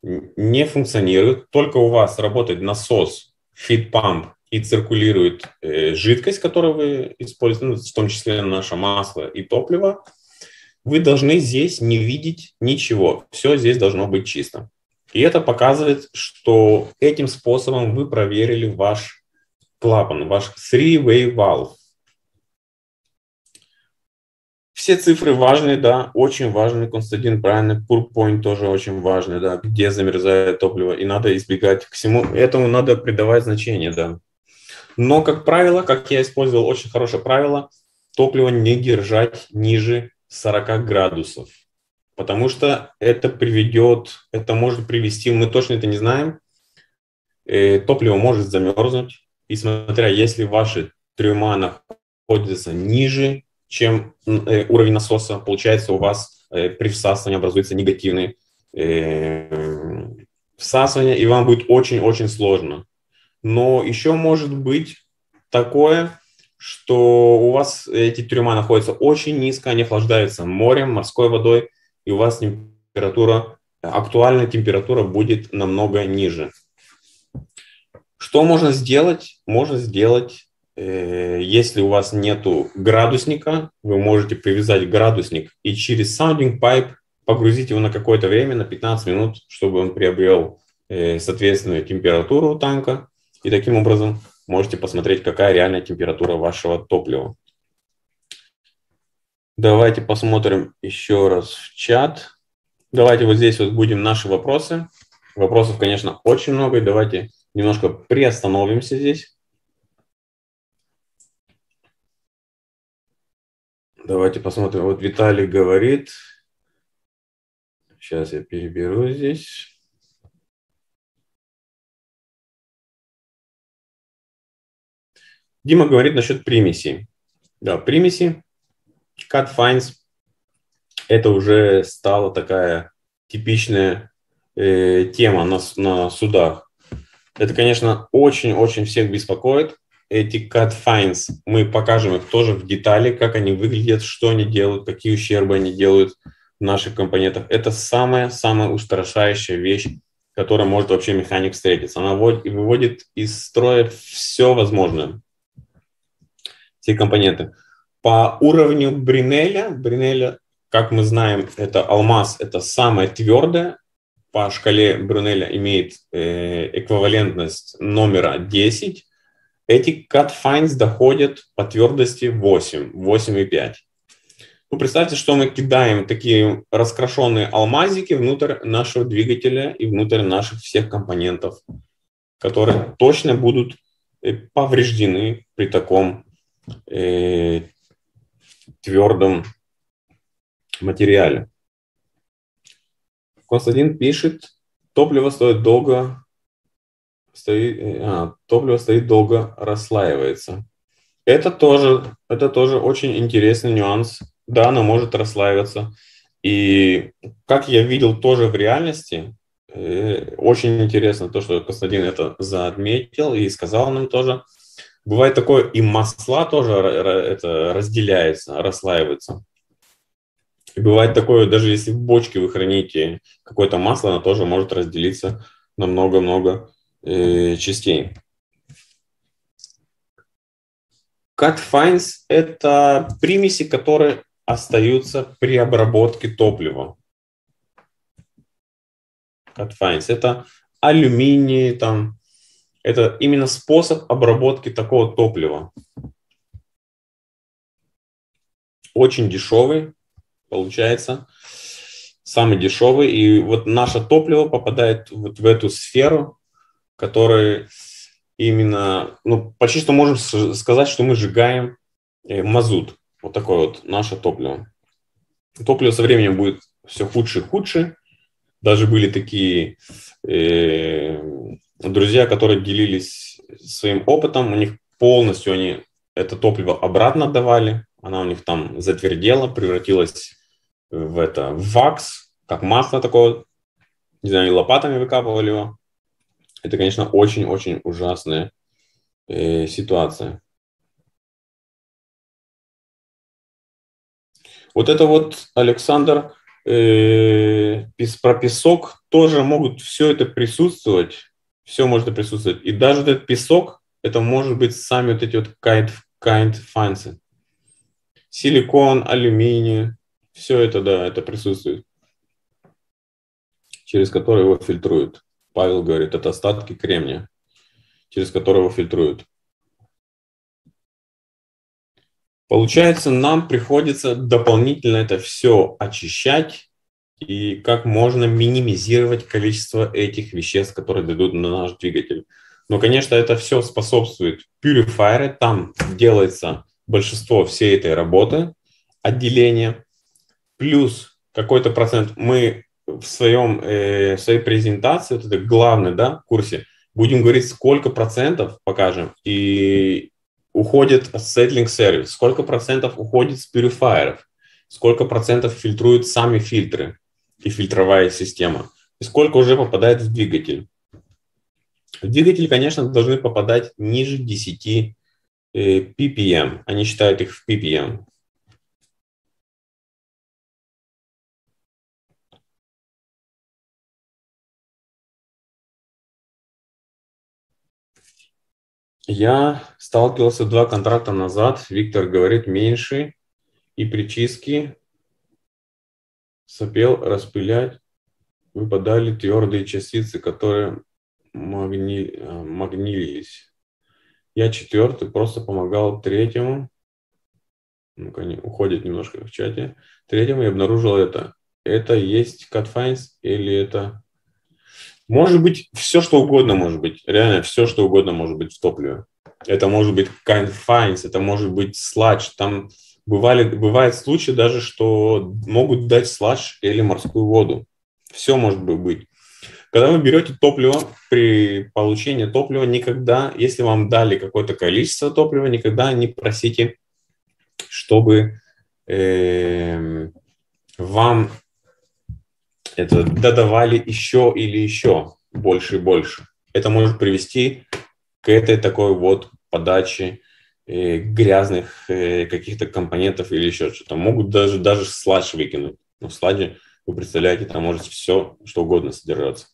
не функционирует, только у вас работает насос, фид-памп, и циркулирует жидкость, которую вы используете, в том числе наше масло и топливо, вы должны здесь не видеть ничего. Все здесь должно быть чисто. И это показывает, что этим способом вы проверили ваш клапан, ваш три вэй валв. Все цифры важны, да, очень важны, Константин, правильно, пурпойнт тоже очень важный, да, где замерзает топливо, и надо избегать, к всему этому надо придавать значение, да. Но, как правило, как я использовал очень хорошее правило, топливо не держать ниже сорока градусов. Потому что это приведет, это может привести, мы точно это не знаем, топливо может замерзнуть, и смотря, если ваши трюма находятся ниже, чем уровень насоса, получается у вас при всасывании образуется негативное всасывание, и вам будет очень-очень сложно. Но еще может быть такое, что у вас эти трюма находятся очень низко, они охлаждаются морем, морской водой, и у вас температура, актуальная температура будет намного ниже. Что можно сделать? Можно сделать, э, если у вас нету градусника, вы можете привязать градусник и через sounding pipe погрузить его на какое-то время, на пятнадцать минут, чтобы он приобрел э, соответственную температуру танка. И таким образом можете посмотреть, какая реальная температура вашего топлива. Давайте посмотрим еще раз в чат. Давайте вот здесь вот будем наши вопросы. Вопросов, конечно, очень много. И давайте немножко приостановимся здесь. Давайте посмотрим. Вот Виталий говорит. Сейчас я переберу здесь. Дима говорит насчет примесей. Да, примеси. Cat fines – это уже стала такая типичная э, тема на, на судах. Это, конечно, очень-очень всех беспокоит. Эти cat fines, мы покажем их тоже в детали, как они выглядят, что они делают, какие ущербы они делают в наших компонентах. Это самая-самая устрашающая вещь, которая может вообще механик встретиться. Она выводит из строя все возможное, все компоненты. По уровню бринеля, бринеля, как мы знаем, это алмаз, это самое твердое. По шкале бринеля имеет э, эквивалентность номера десять. Эти cat fines доходят по твердости восемь, восемь и пять. Ну, представьте, что мы кидаем такие раскрашенные алмазики внутрь нашего двигателя и внутрь наших всех компонентов, которые точно будут повреждены при таком э, твердом материале. Константин пишет, топливо стоит долго, стоит, а, топливо стоит долго, расслаивается. Это тоже, это тоже очень интересный нюанс. Да, оно может расслаиваться. И как я видел тоже в реальности, э, очень интересно то, что Константин это заметил и сказал нам тоже. Бывает такое, и масла тоже это разделяются, расслаиваются. И бывает такое, даже если в бочке вы храните какое-то масло, оно тоже может разделиться на много-много э, частей. Cat fines – это примеси, которые остаются при обработке топлива. Cat fines – это алюминий, там, это именно способ обработки такого топлива. Очень дешевый, получается, самый дешевый. И вот наше топливо попадает вот в эту сферу, которая именно, ну, почти что можем сказать, что мы сжигаем мазут. Вот такое вот наше топливо. Топливо со временем будет все худше и худше. Даже были такие... Э Друзья, которые делились своим опытом, у них полностью они это топливо обратно отдавали, она у них там затвердела, превратилась в это в вакс, как масло такое, не знаю, лопатами выкапывали его. Это, конечно, очень-очень ужасная э, ситуация. Вот это вот, Александр, э, про песок тоже могут все это присутствовать. Все может присутствовать. И даже этот песок, это может быть сами вот эти вот cat fines. Силикон, алюминий, все это, да, это присутствует. Через который его фильтруют. Павел говорит, это остатки кремния, через который его фильтруют. Получается, нам приходится дополнительно это все очищать и как можно минимизировать количество этих веществ, которые дойдут на наш двигатель. Но, конечно, это все способствует пюрифайеру, там делается большинство всей этой работы, отделения. Плюс какой-то процент мы в, своем, э, в своей презентации, вот это главное, да, в курсе, будем говорить, сколько процентов покажем, и уходит сеттлинг сервис, сколько процентов уходит с пюрифайеров, сколько процентов фильтруют сами фильтры и фильтровая система, и сколько уже попадает в двигатель. В двигатель, конечно, должны попадать ниже десяти э, пи пи эм, они считают их в пи пи эм. Я сталкивался два контракта назад, Виктор говорит, меньше и при чистке сопел распылять, выпадали твердые частицы, которые магни... магнилились. Я четвертый, просто помогал третьему, ну-ка, не, уходит немножко в чате, третьему я обнаружил это. Это есть Cat fines или это... Может быть, все, что угодно может быть. Реально, все, что угодно может быть в топливе. Это может быть Cat fines, это может быть слач. Там бывали, бывают случаи даже, что могут дать слач или морскую воду. Все может быть. Когда вы берете топливо, при получении топлива никогда, если вам дали какое-то количество топлива, никогда не просите, чтобы э, вам... это додавали еще или еще больше и больше. Это может привести к этой такой вот подаче э, грязных э, каких-то компонентов или еще что-то. Могут даже, даже слайдж выкинуть. Но в слайде, вы представляете, там может все, что угодно содержаться.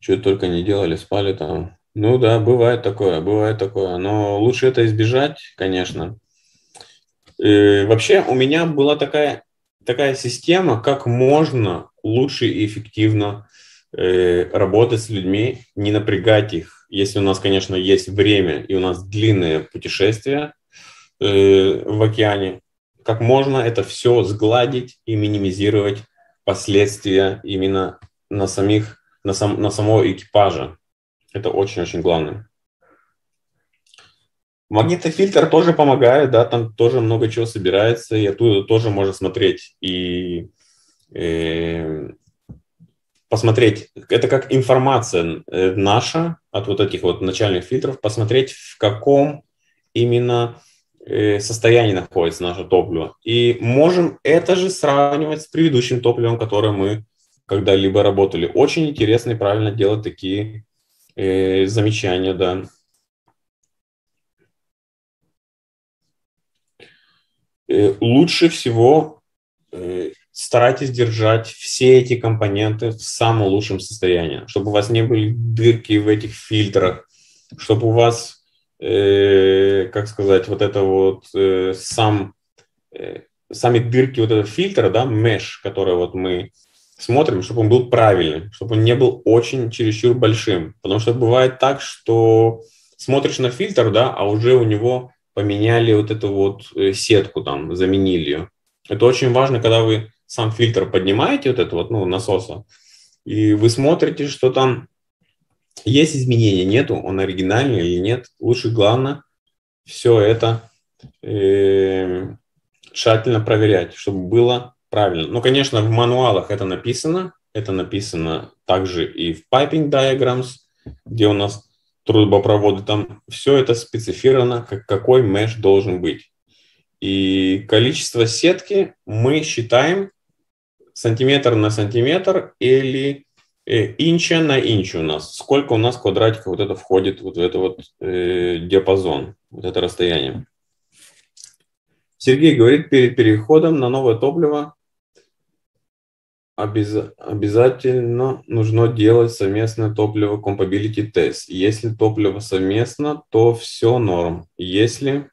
Что только не делали, спали там. Ну да, бывает такое, бывает такое. Но лучше это избежать, конечно. И вообще у меня была такая, такая система, как можно лучше и эффективно э, работать с людьми, не напрягать их. Если у нас, конечно, есть время и у нас длинные путешествия э, в океане, как можно это все сгладить и минимизировать последствия именно на, самих, на, сам, на самого экипажа. Это очень-очень главное. Магнитофильтр тоже помогает, да, там тоже много чего собирается, и оттуда тоже можно смотреть и, и посмотреть. Это как информация наша от вот этих вот начальных фильтров, посмотреть, в каком именно состоянии находится наше топливо. И можем это же сравнивать с предыдущим топливом, которое мы когда-либо работали. Очень интересно и правильно делать такие замечания, да. Лучше всего старайтесь держать все эти компоненты в самом лучшем состоянии, чтобы у вас не были дырки в этих фильтрах, чтобы у вас, как сказать, вот это вот сам, сами дырки вот этого фильтра, да, mesh, который вот мы смотрим, чтобы он был правильным, чтобы он не был очень чересчур большим. Потому что бывает так, что смотришь на фильтр, да, а уже у него поменяли вот эту вот сетку, там, заменили ее. Это очень важно, когда вы сам фильтр поднимаете, вот это вот, ну, насоса, и вы смотрите, что там есть изменения, нету, он оригинальный или нет. Лучше, главное, все это э, тщательно проверять, чтобы было... Правильно. Ну, конечно, в мануалах это написано. Это написано также и в piping diagrams, где у нас трубопроводы. Там все это специфировано, как, какой mesh должен быть. И количество сетки мы считаем сантиметр на сантиметр или э, инча на инчу у нас. Сколько у нас квадратиков вот это входит, вот в этот вот э, диапазон, вот это расстояние. Сергей говорит, перед переходом на новое топливо обяз... обязательно нужно делать совместное топливо compatibility test. Если топливо совместно, то все норм. Если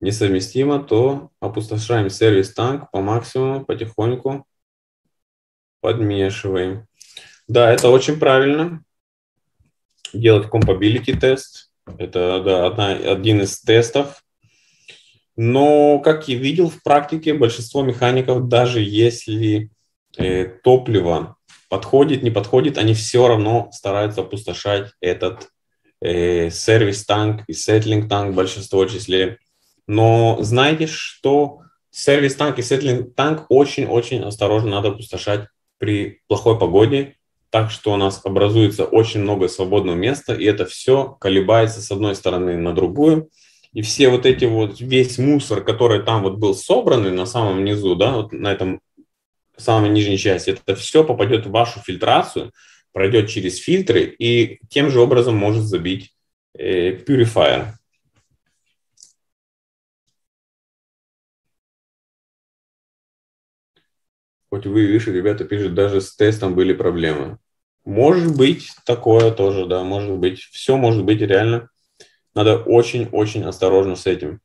несовместимо, то опустошаем сервис-танк по максимуму, потихоньку подмешиваем. Да, это очень правильно. Делать compatibility test. Это да, одна, один из тестов. Но, как я видел в практике, большинство механиков, даже если э, топливо подходит, не подходит, они все равно стараются опустошать этот э, сервис-танк и сеттлинг-танк в большинстве числе. Но знаете, что сервис-танк и сеттлинг-танк очень-очень осторожно надо опустошать при плохой погоде, так что у нас образуется очень много свободного места, и это все колебается с одной стороны на другую. И все вот эти вот, весь мусор, который там вот был собран на самом низу, да, вот на этом самой нижней части, это все попадет в вашу фильтрацию, пройдет через фильтры и тем же образом может забить э, purifier. Хоть вы, видишь, ребята пишут, даже с тестом были проблемы. Может быть, такое тоже, да, может быть. Все может быть реально. Надо очень-очень осторожно с этим.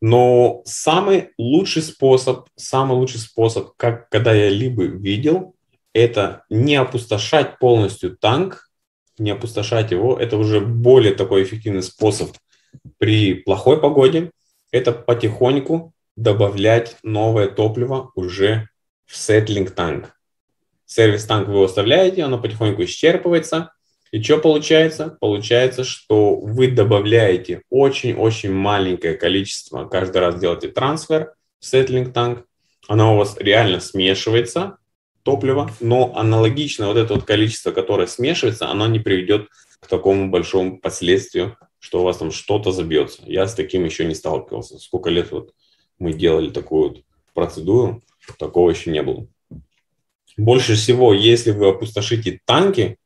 Но самый лучший способ, самый лучший способ, как когда я либо видел, это не опустошать полностью танк, не опустошать его. Это уже более такой эффективный способ при плохой погоде. Это потихоньку добавлять новое топливо уже в сеттлинг-танк. Сервис-танк вы оставляете, оно потихоньку исчерпывается. И что получается? Получается, что вы добавляете очень-очень маленькое количество, каждый раз делаете трансфер в сеттлинг-танк, оно у вас реально смешивается, топливо, но аналогично вот это вот количество, которое смешивается, оно не приведет к такому большому последствию, что у вас там что-то забьется. Я с таким еще не сталкивался. Сколько лет вот мы делали такую вот процедуру, такого еще не было. Больше всего, если вы опустошите танки,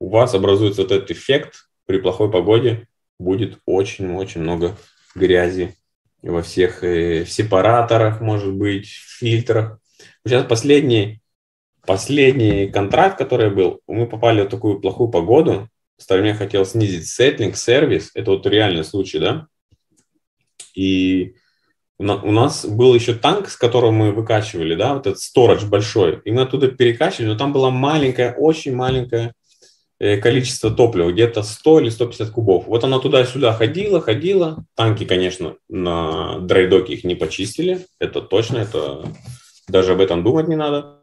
у вас образуется вот этот эффект, при плохой погоде будет очень-очень много грязи во всех э, в сепараторах, может быть, в фильтрах. Сейчас последний, последний контракт, который был, мы попали в такую плохую погоду, в стороне хотел снизить сеттлинг, сервис, это вот реальный случай, да? И у нас был еще танк, с которого мы выкачивали, да, вот этот сторож большой, и мы оттуда перекачивали, но там была маленькая, очень маленькая количество топлива, где-то сто или сто пятьдесят кубов. Вот она туда-сюда ходила, ходила. Танки, конечно, на драйдоке их не почистили. Это точно, это даже об этом думать не надо.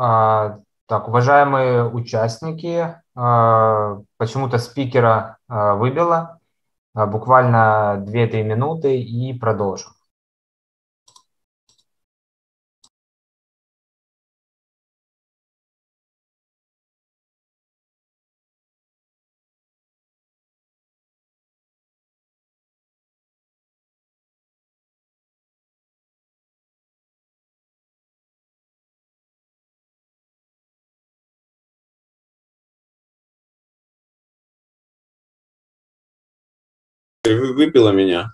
А, так, уважаемые участники, а, почему-то спикера а, выбило, а, буквально две-три минуты и продолжим. Выбило меня.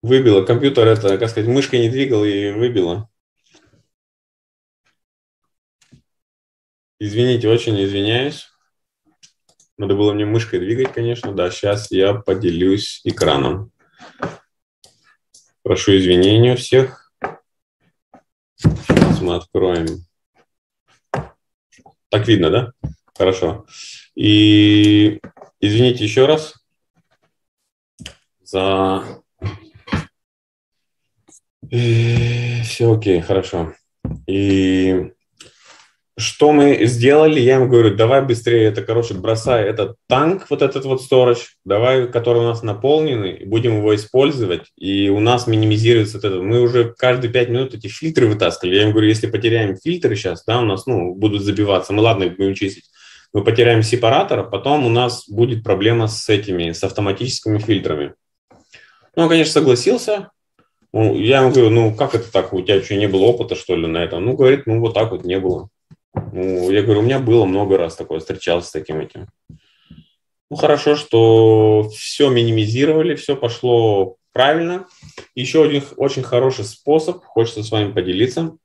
Выбило. Компьютер это, как сказать, мышкой не двигал и выбило. Извините, очень извиняюсь. Надо было мне мышкой двигать, конечно. Да, сейчас я поделюсь экраном. Прошу извинения у всех. Сейчас мы откроем. Так видно, да? Хорошо. И извините еще раз за... Все окей, хорошо. И что мы сделали? Я им говорю, давай быстрее это, короче, бросай этот танк, вот этот вот сторож, давай, который у нас наполненный, и будем его использовать, и у нас минимизируется вот это. Мы уже каждые пять минут эти фильтры вытаскивали. Я им говорю, если потеряем фильтры сейчас, да, у нас, ну, будут забиваться, мы, ладно, их будем чистить, мы потеряем сепаратор, а потом у нас будет проблема с этими, с автоматическими фильтрами. Ну, он, конечно, согласился. Я ему говорю, ну, как это так, у тебя что, не было опыта, что ли, на этом? Ну, говорит, ну, вот так вот не было. Ну, я говорю, у меня было много раз такое, встречался с таким этим. Ну, хорошо, что все минимизировали, все пошло правильно. Еще один очень хороший способ, хочется с вами поделиться.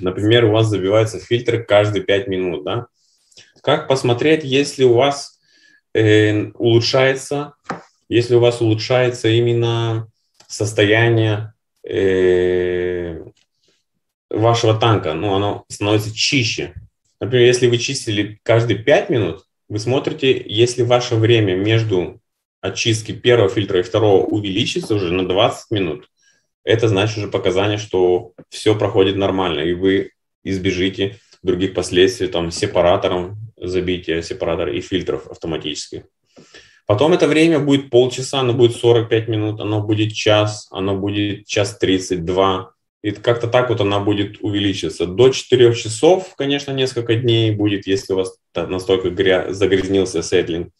Например, у вас забивается фильтр каждые пять минут, да? Как посмотреть, если у вас э, улучшается, если у вас улучшается именно состояние э, вашего танка, ну, оно становится чище. Например, если вы чистили каждые пять минут, вы смотрите, если ваше время между очистки первого фильтра и второго увеличится уже на двадцать минут, это значит уже показание, что все проходит нормально, и вы избежите других последствий, там, сепаратором, забития сепаратора и фильтров автоматических. Потом это время будет полчаса, оно будет сорок пять минут, оно будет час, оно будет час тридцать, два. И как-то так вот она будет увеличиваться. До четырёх часов, конечно, несколько дней будет, если у вас настолько гря... загрязнился сетлинг.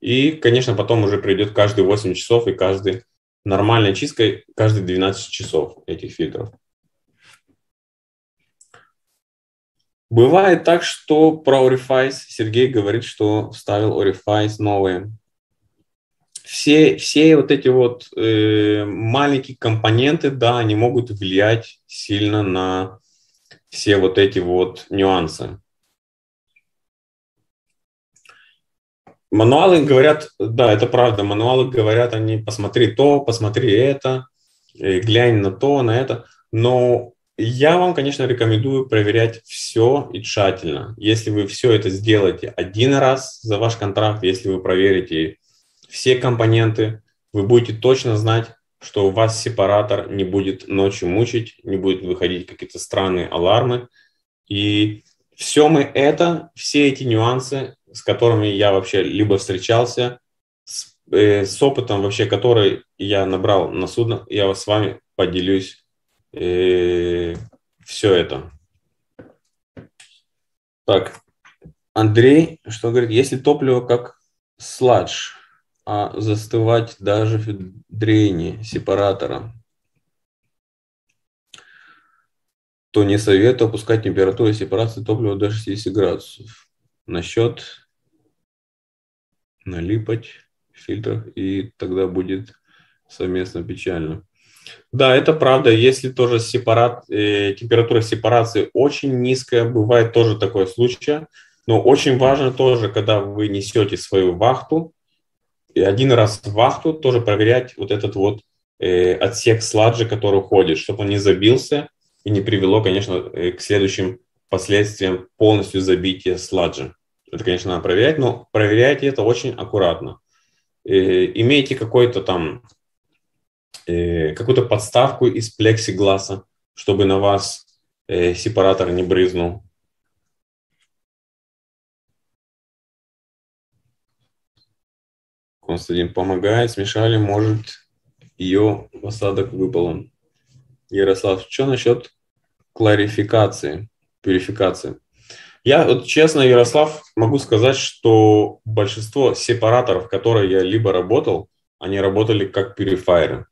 И, конечно, потом уже придет каждые восемь часов и каждый нормальной чисткой каждые двенадцать часов этих фильтров. Бывает так, что про Orifice Сергей говорит, что вставил Orifice новые. Все, все вот эти вот э, маленькие компоненты, да, они могут влиять сильно на все вот эти вот нюансы. Мануалы говорят, да, это правда, мануалы говорят, они посмотри то, посмотри это, глянь на то, на это, но я вам, конечно, рекомендую проверять все и тщательно. Если вы все это сделаете один раз за ваш контракт, если вы проверите все компоненты, вы будете точно знать, что у вас сепаратор не будет ночью мучить, не будет выходить какие-то странные алармы. И все мы это, все эти нюансы, с которыми я вообще либо встречался, с, э, с опытом вообще, который я набрал на судно, я с вами поделюсь э, все это. Так, Андрей, что говорит, если топливо как сладж, а застывать даже в дрейне сепаратора, то не советую опускать температуру сепарации топлива до шестидесяти градусов. Насчет налипать в фильтрах, и тогда будет совместно печально. Да, это правда, если тоже сепарат, э, температура сепарации очень низкая, бывает тоже такой случай, но очень важно тоже, когда вы несете свою вахту, и один раз в вахту тоже проверять вот этот вот э, отсек сладжа, который уходит, чтобы он не забился и не привело, конечно, к следующим последствиям полностью забития сладжа. Это, конечно, надо проверять, но проверяйте это очень аккуратно. Э, имейте какой-то там, э, какую-то подставку из плексигласа, чтобы на вас э, сепаратор не брызнул. Константин помогает, смешали, может, ее в осадок выпало. Ярослав, что насчет кларификации, пюрификации? Я, вот, честно, Ярослав, могу сказать, что большинство сепараторов, которые я либо работал, они работали как пюрифайеры.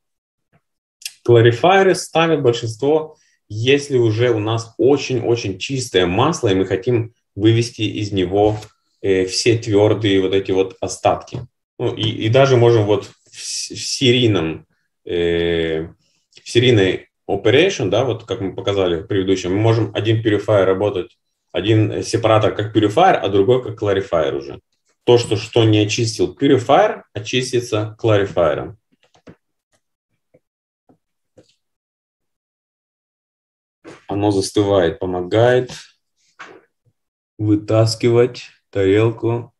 Кларифайеры ставят большинство, если уже у нас очень-очень чистое масло, и мы хотим вывести из него э, все твердые вот эти вот остатки. Ну, и, и даже можем вот в, в серийном, э, в серийной operation, да, вот как мы показали в предыдущем, мы можем один purifier работать, один сепаратор как purifier, а другой как clarifier уже. То, что, что не очистил purifier, очистится clarifier. Оно застывает, помогает вытаскивать тарелку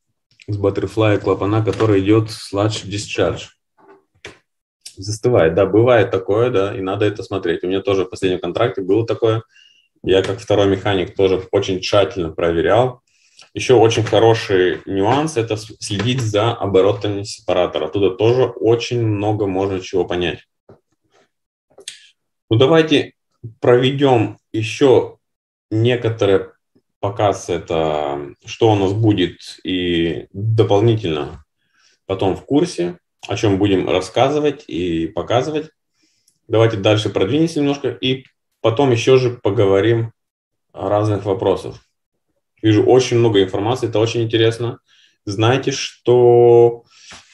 с баттерфлая клапана, который идет в sludge discharge. Застывает, да, бывает такое, да, и надо это смотреть. У меня тоже в последнем контракте было такое. Я, как второй механик, тоже очень тщательно проверял. Еще очень хороший нюанс – это следить за оборотами сепаратора. Оттуда тоже очень много можно чего понять. Ну, давайте проведем еще некоторые показы, это что у нас будет, и дополнительно потом в курсе, о чем будем рассказывать и показывать. Давайте дальше продвинемся немножко, и потом еще же поговорим о разных вопросах. Вижу очень много информации, это очень интересно. Знаете, что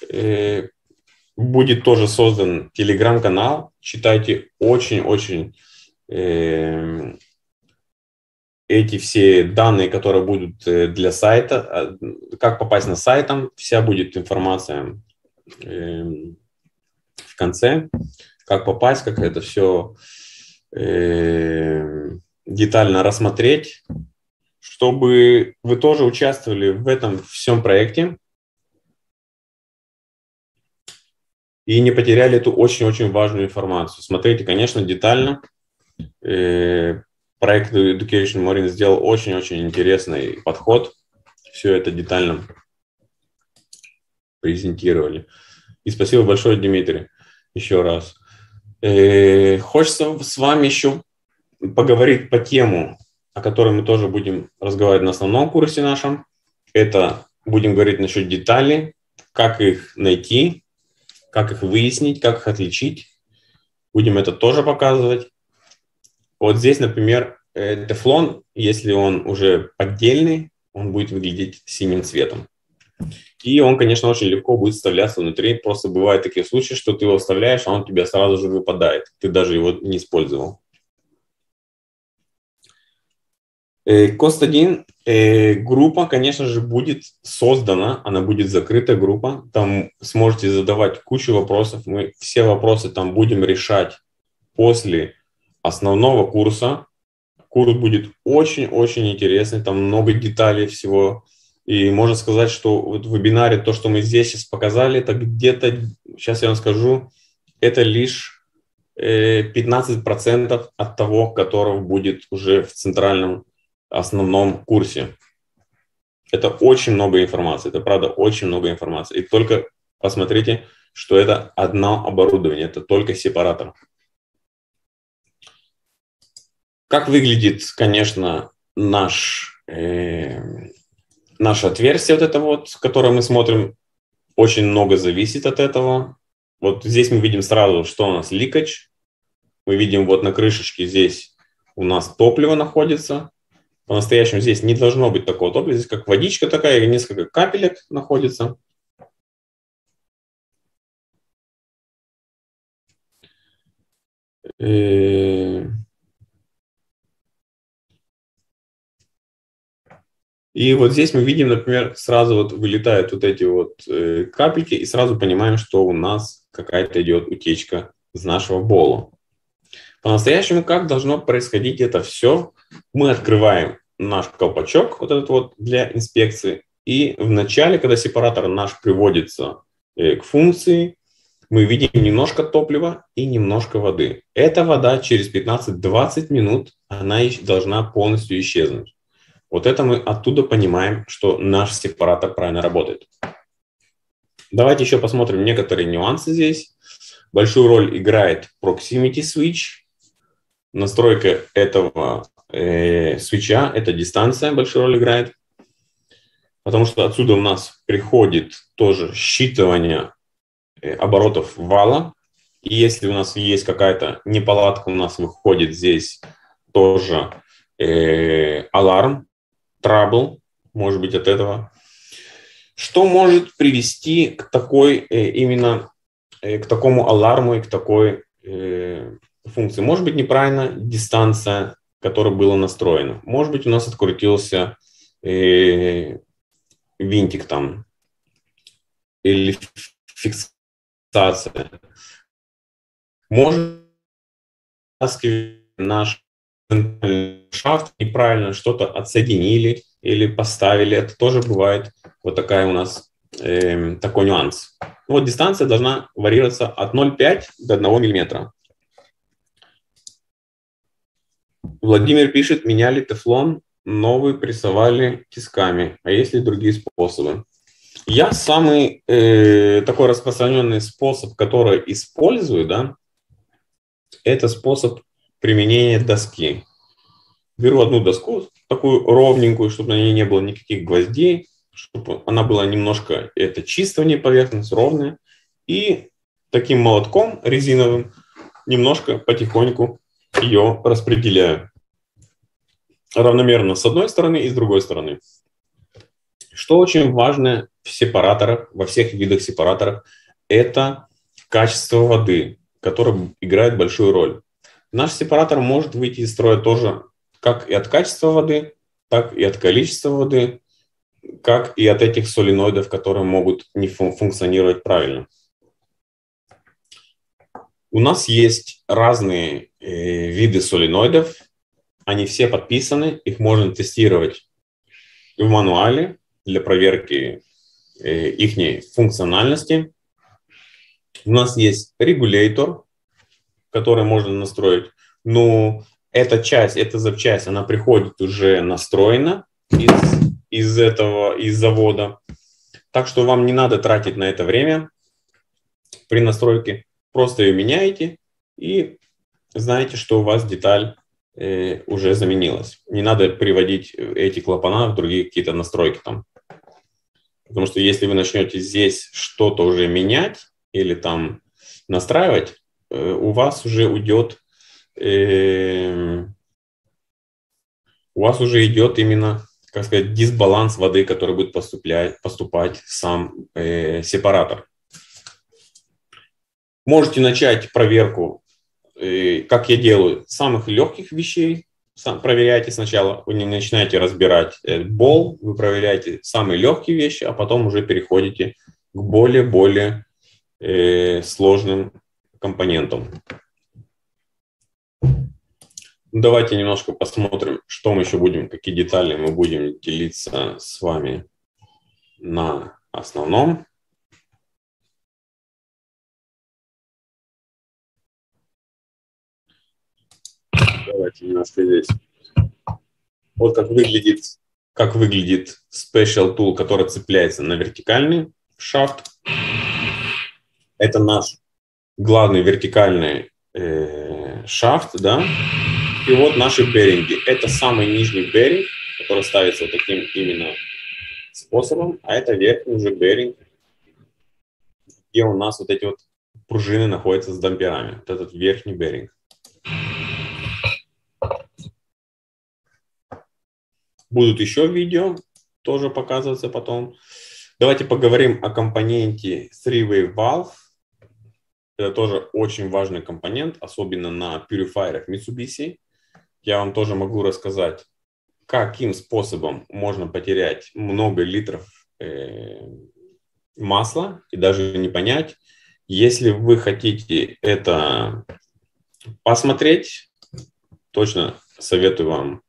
э, будет тоже создан телеграм-канал. Читайте очень-очень э, эти все данные, которые будут для сайта. Как попасть на сайт, там вся будет информация э, в конце. Как попасть, как это все э, детально рассмотреть, чтобы вы тоже участвовали в этом всем проекте и не потеряли эту очень-очень важную информацию. Смотрите, конечно, детально. Проект Education Marine сделал очень-очень интересный подход. Все это детально презентировали. И спасибо большое, Дмитрий, еще раз. Хочется с вами еще поговорить по тему, о которой мы тоже будем разговаривать на основном курсе нашем. Это будем говорить насчет деталей, как их найти, как их выяснить, как их отличить. Будем это тоже показывать. Вот здесь, например, Teflon, если он уже поддельный, он будет выглядеть синим цветом. И он, конечно, очень легко будет вставляться внутри. Просто бывают такие случаи, что ты его вставляешь, а он у тебя сразу же выпадает. Ты даже его не использовал. Константин, группа, конечно же, будет создана, она будет закрытая группа, там сможете задавать кучу вопросов, мы все вопросы там будем решать после основного курса. Курс будет очень-очень интересный, там много деталей всего, и можно сказать, что вот в вебинаре то, что мы здесь сейчас показали, это где-то, сейчас я вам скажу, это лишь пятнадцать процентов от того, которого будет уже в центральном основном курсе. Это очень много информации, это правда очень много информации. И только посмотрите, что это одно оборудование, это только сепаратор. Как выглядит, конечно, наш, э, наше отверстие вот это вот, которое мы смотрим, очень много зависит от этого. Вот здесь мы видим сразу, что у нас ликач. Мы видим вот на крышечке здесь у нас топливо находится. По-настоящему здесь не должно быть такого топлива. Здесь как водичка такая, и несколько капелек находится. И вот здесь мы видим, например, сразу вот вылетают вот эти вот капельки, и сразу понимаем, что у нас какая-то идет утечка из нашего бола. По-настоящему, как должно происходить это все, мы открываем наш колпачок, вот этот вот для инспекции, и в начале, когда сепаратор наш приводится к функции, мы видим немножко топлива и немножко воды. Эта вода через пятнадцать-двадцать минут, она должна полностью исчезнуть. Вот это мы оттуда понимаем, что наш сепаратор правильно работает. Давайте еще посмотрим некоторые нюансы здесь. Большую роль играет Proximity switch. Настройка этого э, свитча, эта дистанция большую роль играет. Потому что отсюда у нас приходит тоже считывание э, оборотов вала. И если у нас есть какая-то неполадка, у нас выходит здесь тоже э, аларм, trouble, может быть, от этого. Что может привести к такой э, именно э, к такому аларму и к такой э, функции? Может быть, неправильно дистанция, которая была настроена. Может быть, у нас открутился э, винтик там или фиксация. Может быть, наш шафт неправильно что-то отсоединили или поставили. Это тоже бывает вот такая у нас э, такой нюанс. Вот дистанция должна варьироваться от ноль целых пяти десятых до одного миллиметра. Владимир пишет, меняли тефлон, новый прессовали тисками. А есть ли другие способы? Я самый э, такой распространенный способ, который использую, да, это способ применения доски. Беру одну доску, такую ровненькую, чтобы на ней не было никаких гвоздей, чтобы она была немножко, это чистая в ней поверхность, ровная. И таким молотком резиновым немножко потихоньку ее распределяю. Равномерно с одной стороны и с другой стороны. Что очень важно в сепараторах, во всех видах сепараторов, это качество воды, которое играет большую роль. Наш сепаратор может выйти из строя тоже как и от качества воды, так и от количества воды, как и от этих соленоидов, которые могут не функционировать правильно. У нас есть разные э, виды соленоидов, они все подписаны, их можно тестировать в мануале для проверки э, их функциональности. У нас есть регулятор, который можно настроить, но эта часть, эта запчасть, она приходит уже настроена из, из этого, из завода. Так что вам не надо тратить на это время при настройке. Просто ее меняете и знаете, что у вас деталь э, уже заменилась. Не надо приводить эти клапана в другие какие-то настройки там. Потому что если вы начнете здесь что-то уже менять или там настраивать, э, у вас уже уйдет, э, у вас уже идет именно, как сказать, дисбаланс воды, который будет поступлять, поступать сам э, сепаратор. Можете начать проверку, как я делаю, самых легких вещей. Сам проверяйте сначала, вы не начинаете разбирать бол, вы проверяете самые легкие вещи, а потом уже переходите к более-более э, сложным компонентам. Давайте немножко посмотрим, что мы еще будем, какие детали мы будем делиться с вами на основном. Давайте немножко здесь. Вот как выглядит, как выглядит Special Tool, который цепляется на вертикальный шафт. Это наш главный вертикальный э, шафт, да. И вот наши беринги. Это самый нижний беринг, который ставится вот таким именно способом. А это верхний уже беринг, где у нас вот эти вот пружины находятся с дамперами. Вот этот верхний беринг. Будут еще видео, тоже показываться потом. Давайте поговорим о компоненте Three way valve. Это тоже очень важный компонент, особенно на пюрифайерах Mitsubishi. Я вам тоже могу рассказать, каким способом можно потерять много литров э, масла и даже не понять. Если вы хотите это посмотреть, точно советую вам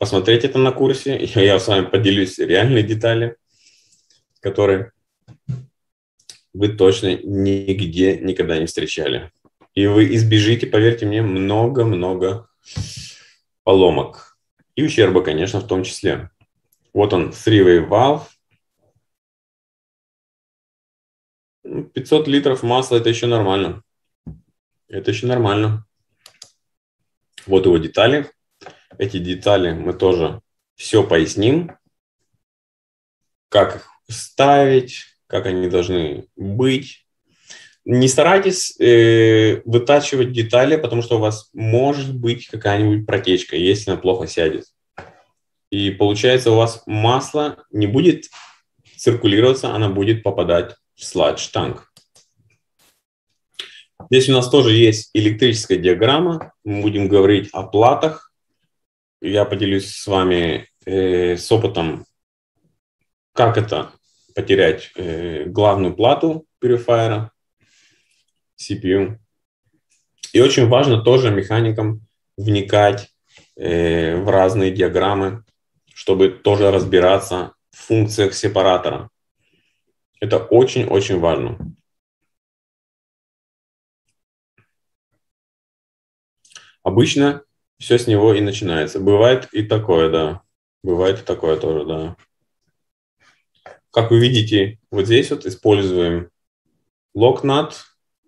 посмотреть это на курсе. Я с вами поделюсь реальные детали, которые вы точно нигде никогда не встречали. И вы избежите, поверьте мне, много-много поломок. И ущерба, конечно, в том числе. Вот он, Three way valve. пятьсот литров масла, это еще нормально. Это еще нормально. Вот его детали. Эти детали мы тоже все поясним, как их ставить, как они должны быть. Не старайтесь э, вытачивать детали, потому что у вас может быть какая-нибудь протечка, если она плохо сядет. И получается, у вас масло не будет циркулироваться, оно будет попадать в сладж-танк. Здесь у нас тоже есть электрическая диаграмма. Мы будем говорить о платах. Я поделюсь с вами э, с опытом, как это потерять э, главную плату пюрифайера, си пи ю. И очень важно тоже механикам вникать э, в разные диаграммы, чтобы тоже разбираться в функциях сепаратора. Это очень-очень важно. обычно все с него и начинается. Бывает и такое, да. Бывает и такое тоже, да. Как вы видите, вот здесь вот используем лок-нат,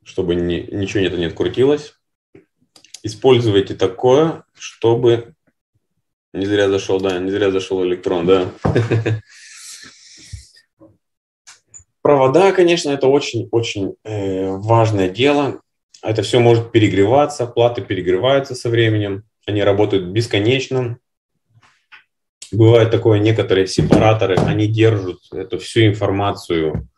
чтобы не, ничего не открутилось. Используйте такое, чтобы... Не зря зашел, да, не зря зашел электрон, да. Провода, конечно, это очень-очень э, важное дело. Это все может перегреваться, платы перегреваются со временем, они работают бесконечно. Бывает такое, некоторые сепараторы, они держат эту всю информацию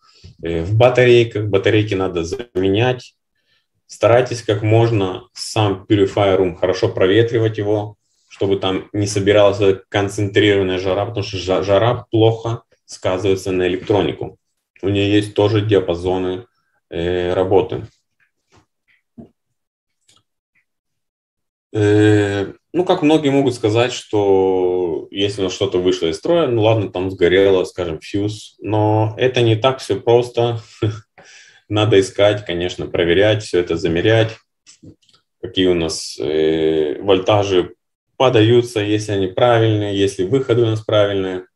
э, в батарейках, батарейки надо заменять. Старайтесь как можно сам Purifier Room хорошо проветривать его, чтобы там не собиралась концентрированная жара, потому что жара плохо сказывается на электронику. У нее есть тоже диапазоны э, работы. Э, ну, как многие могут сказать, что если что-то вышло из строя, ну ладно, там сгорело, скажем, фьюз. Но это не так все просто. Надо искать, конечно, проверять, все это замерять. Какие у нас э, вольтажи подаются, если они правильные, если выходы у нас правильные.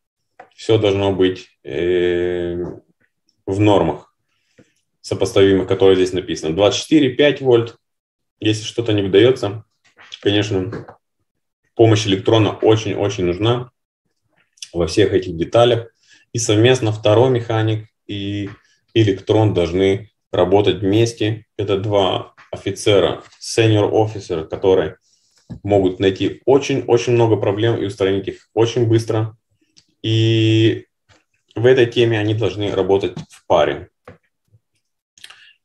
Все должно быть... Э, в нормах сопоставимых, которые здесь написано. двадцать четыре, пять вольт. Если что-то не выдается, конечно, помощь электрона очень-очень нужна во всех этих деталях. И совместно второй механик и электрон должны работать вместе. Это два офицера, senior officer, которые могут найти очень-очень много проблем и устранить их очень быстро. И в этой теме они должны работать в паре.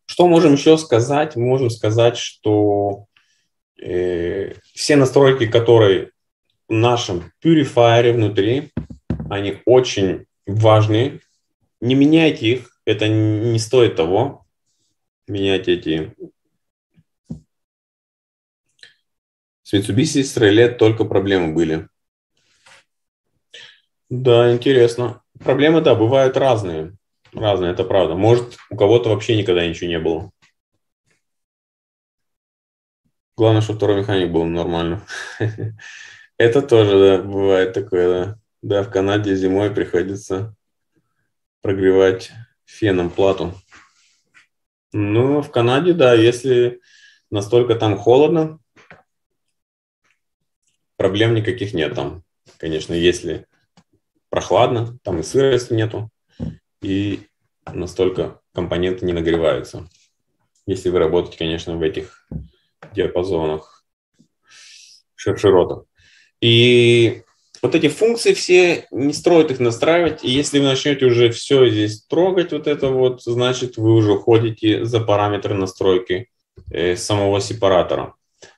Что можем еще сказать? Мы можем сказать, что э, все настройки, которые в нашем Purifier внутри, они очень важны. Не меняйте их, это не стоит того. Меняйте эти. С Mitsubishi, с реле только проблемы были. Да, интересно. Проблемы, да, бывают разные. Разные, это правда. Может, у кого-то вообще никогда ничего не было. Главное, чтобы второй механик был нормально. Это тоже, да, бывает такое, да. Да, в Канаде зимой приходится прогревать феном плату. Ну, в Канаде, да, если настолько там холодно, проблем никаких нет там. Конечно, если... прохладно, там и сырости нету, и настолько компоненты не нагреваются, если вы работаете, конечно, в этих диапазонах, широтах. И вот эти функции все, не стоит их настраивать, и если вы начнете уже все здесь трогать, вот это вот, значит, вы уже уходите за параметры настройки э, самого сепаратора.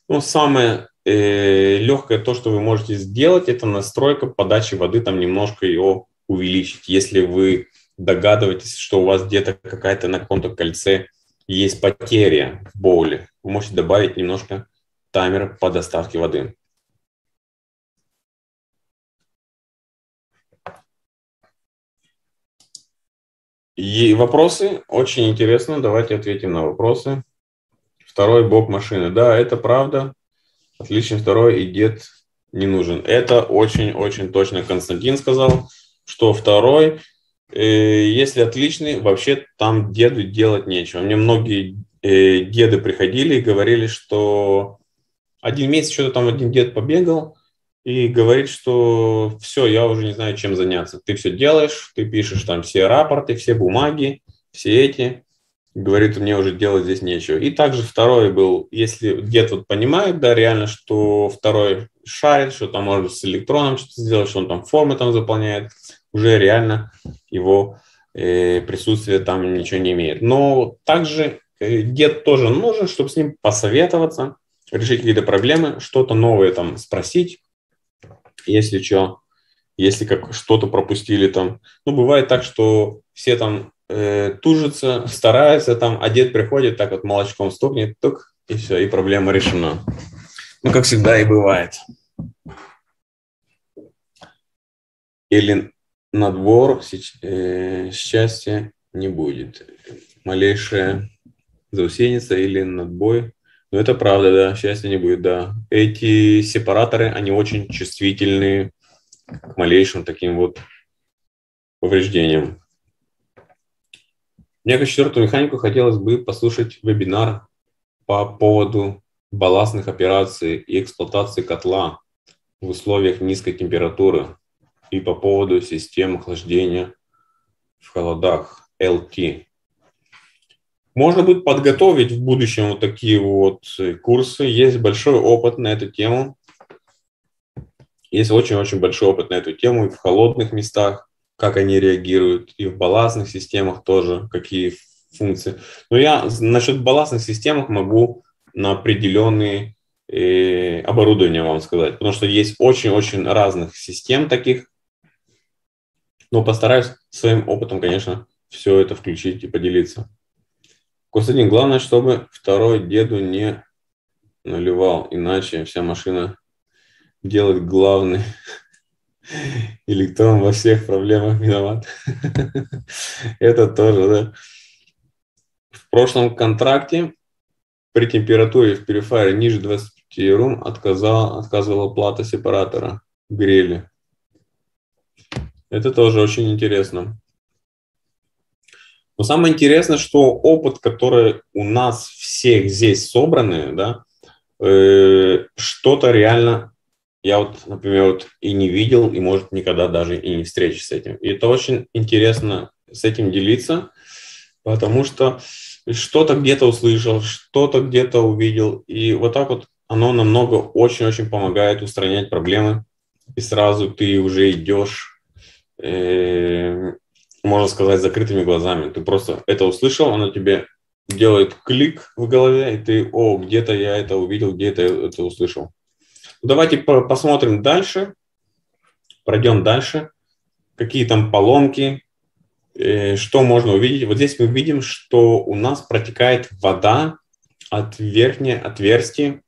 Ну, самое... легкое то, что вы можете сделать, это настройка подачи воды, там немножко ее увеличить. Если вы догадываетесь, что у вас где-то какая-то на каком-то кольце есть потеря в боуле, вы можете добавить немножко таймер по доставке воды. И вопросы очень интересно, давайте ответим на вопросы. Второй бок машины, да, это правда. Отлично, второй и дед не нужен. Это очень-очень точно Константин сказал, что второй, э, если отличный, вообще там деду делать нечего. Мне многие э, деды приходили и говорили, что один месяц что-то там один дед побегал и говорит, что все, я уже не знаю, чем заняться. Ты все делаешь, ты пишешь там все рапорты, все бумаги, все эти... Говорит, мне уже делать здесь нечего. И также второй был, если дед вот понимает, да, реально, что второй шарит, что там может с электроном что-то сделать, что он там формы там заполняет, уже реально его э, присутствие там ничего не имеет. Но также э, дед тоже нужен, чтобы с ним посоветоваться, решить какие-то проблемы, что-то новое там спросить, если что, если как что-то пропустили там. Ну, бывает так, что все там... тужится, старается, там, а дед приходит, так вот молочком стукнет, тук, и все, и проблема решена. Ну, как всегда и бывает. Или на двор э, счастья не будет. Малейшая заусеница или надбой Ну, это правда, да, счастья не будет, да. Эти сепараторы, они очень чувствительны к малейшим таким вот повреждениям. Мне как четвертую механику хотелось бы послушать вебинар по поводу балластных операций и эксплуатации котла в условиях низкой температуры и по поводу систем охлаждения в холодах эл ти. Можно будет подготовить в будущем вот такие вот курсы. Есть большой опыт на эту тему. Есть очень-очень большой опыт на эту тему и в холодных местах, как они реагируют, и в балластных системах тоже, какие функции. Но я насчет балластных систем могу на определенные э, оборудования вам сказать, потому что есть очень-очень разных систем таких. Но постараюсь своим опытом, конечно, все это включить и поделиться. Константин, главное, чтобы второй деду не наливал, иначе вся машина делает главный электрон во всех проблемах виноват. Это тоже, да. В прошлом контракте при температуре в пюрифайере ниже двадцати пяти рум отказывала плата сепаратора. Грели. Это тоже очень интересно. Но самое интересное, что опыт, который у нас всех здесь собраны, да, э, что-то реально я вот, например, вот и не видел, и, может, никогда даже и не встречусь с этим. И это очень интересно с этим делиться, потому что что-то где-то услышал, что-то где-то увидел, и вот так вот оно намного очень-очень помогает устранять проблемы, и сразу ты уже идешь... Э, можно сказать, закрытыми глазами. Ты просто это услышал, оно тебе делает клик в голове, и ты, о, где-то я это увидел, где-то это услышал. Давайте посмотрим дальше, пройдем дальше, какие там поломки, что можно увидеть. Вот здесь мы видим, что у нас протекает вода от верхней отверстия.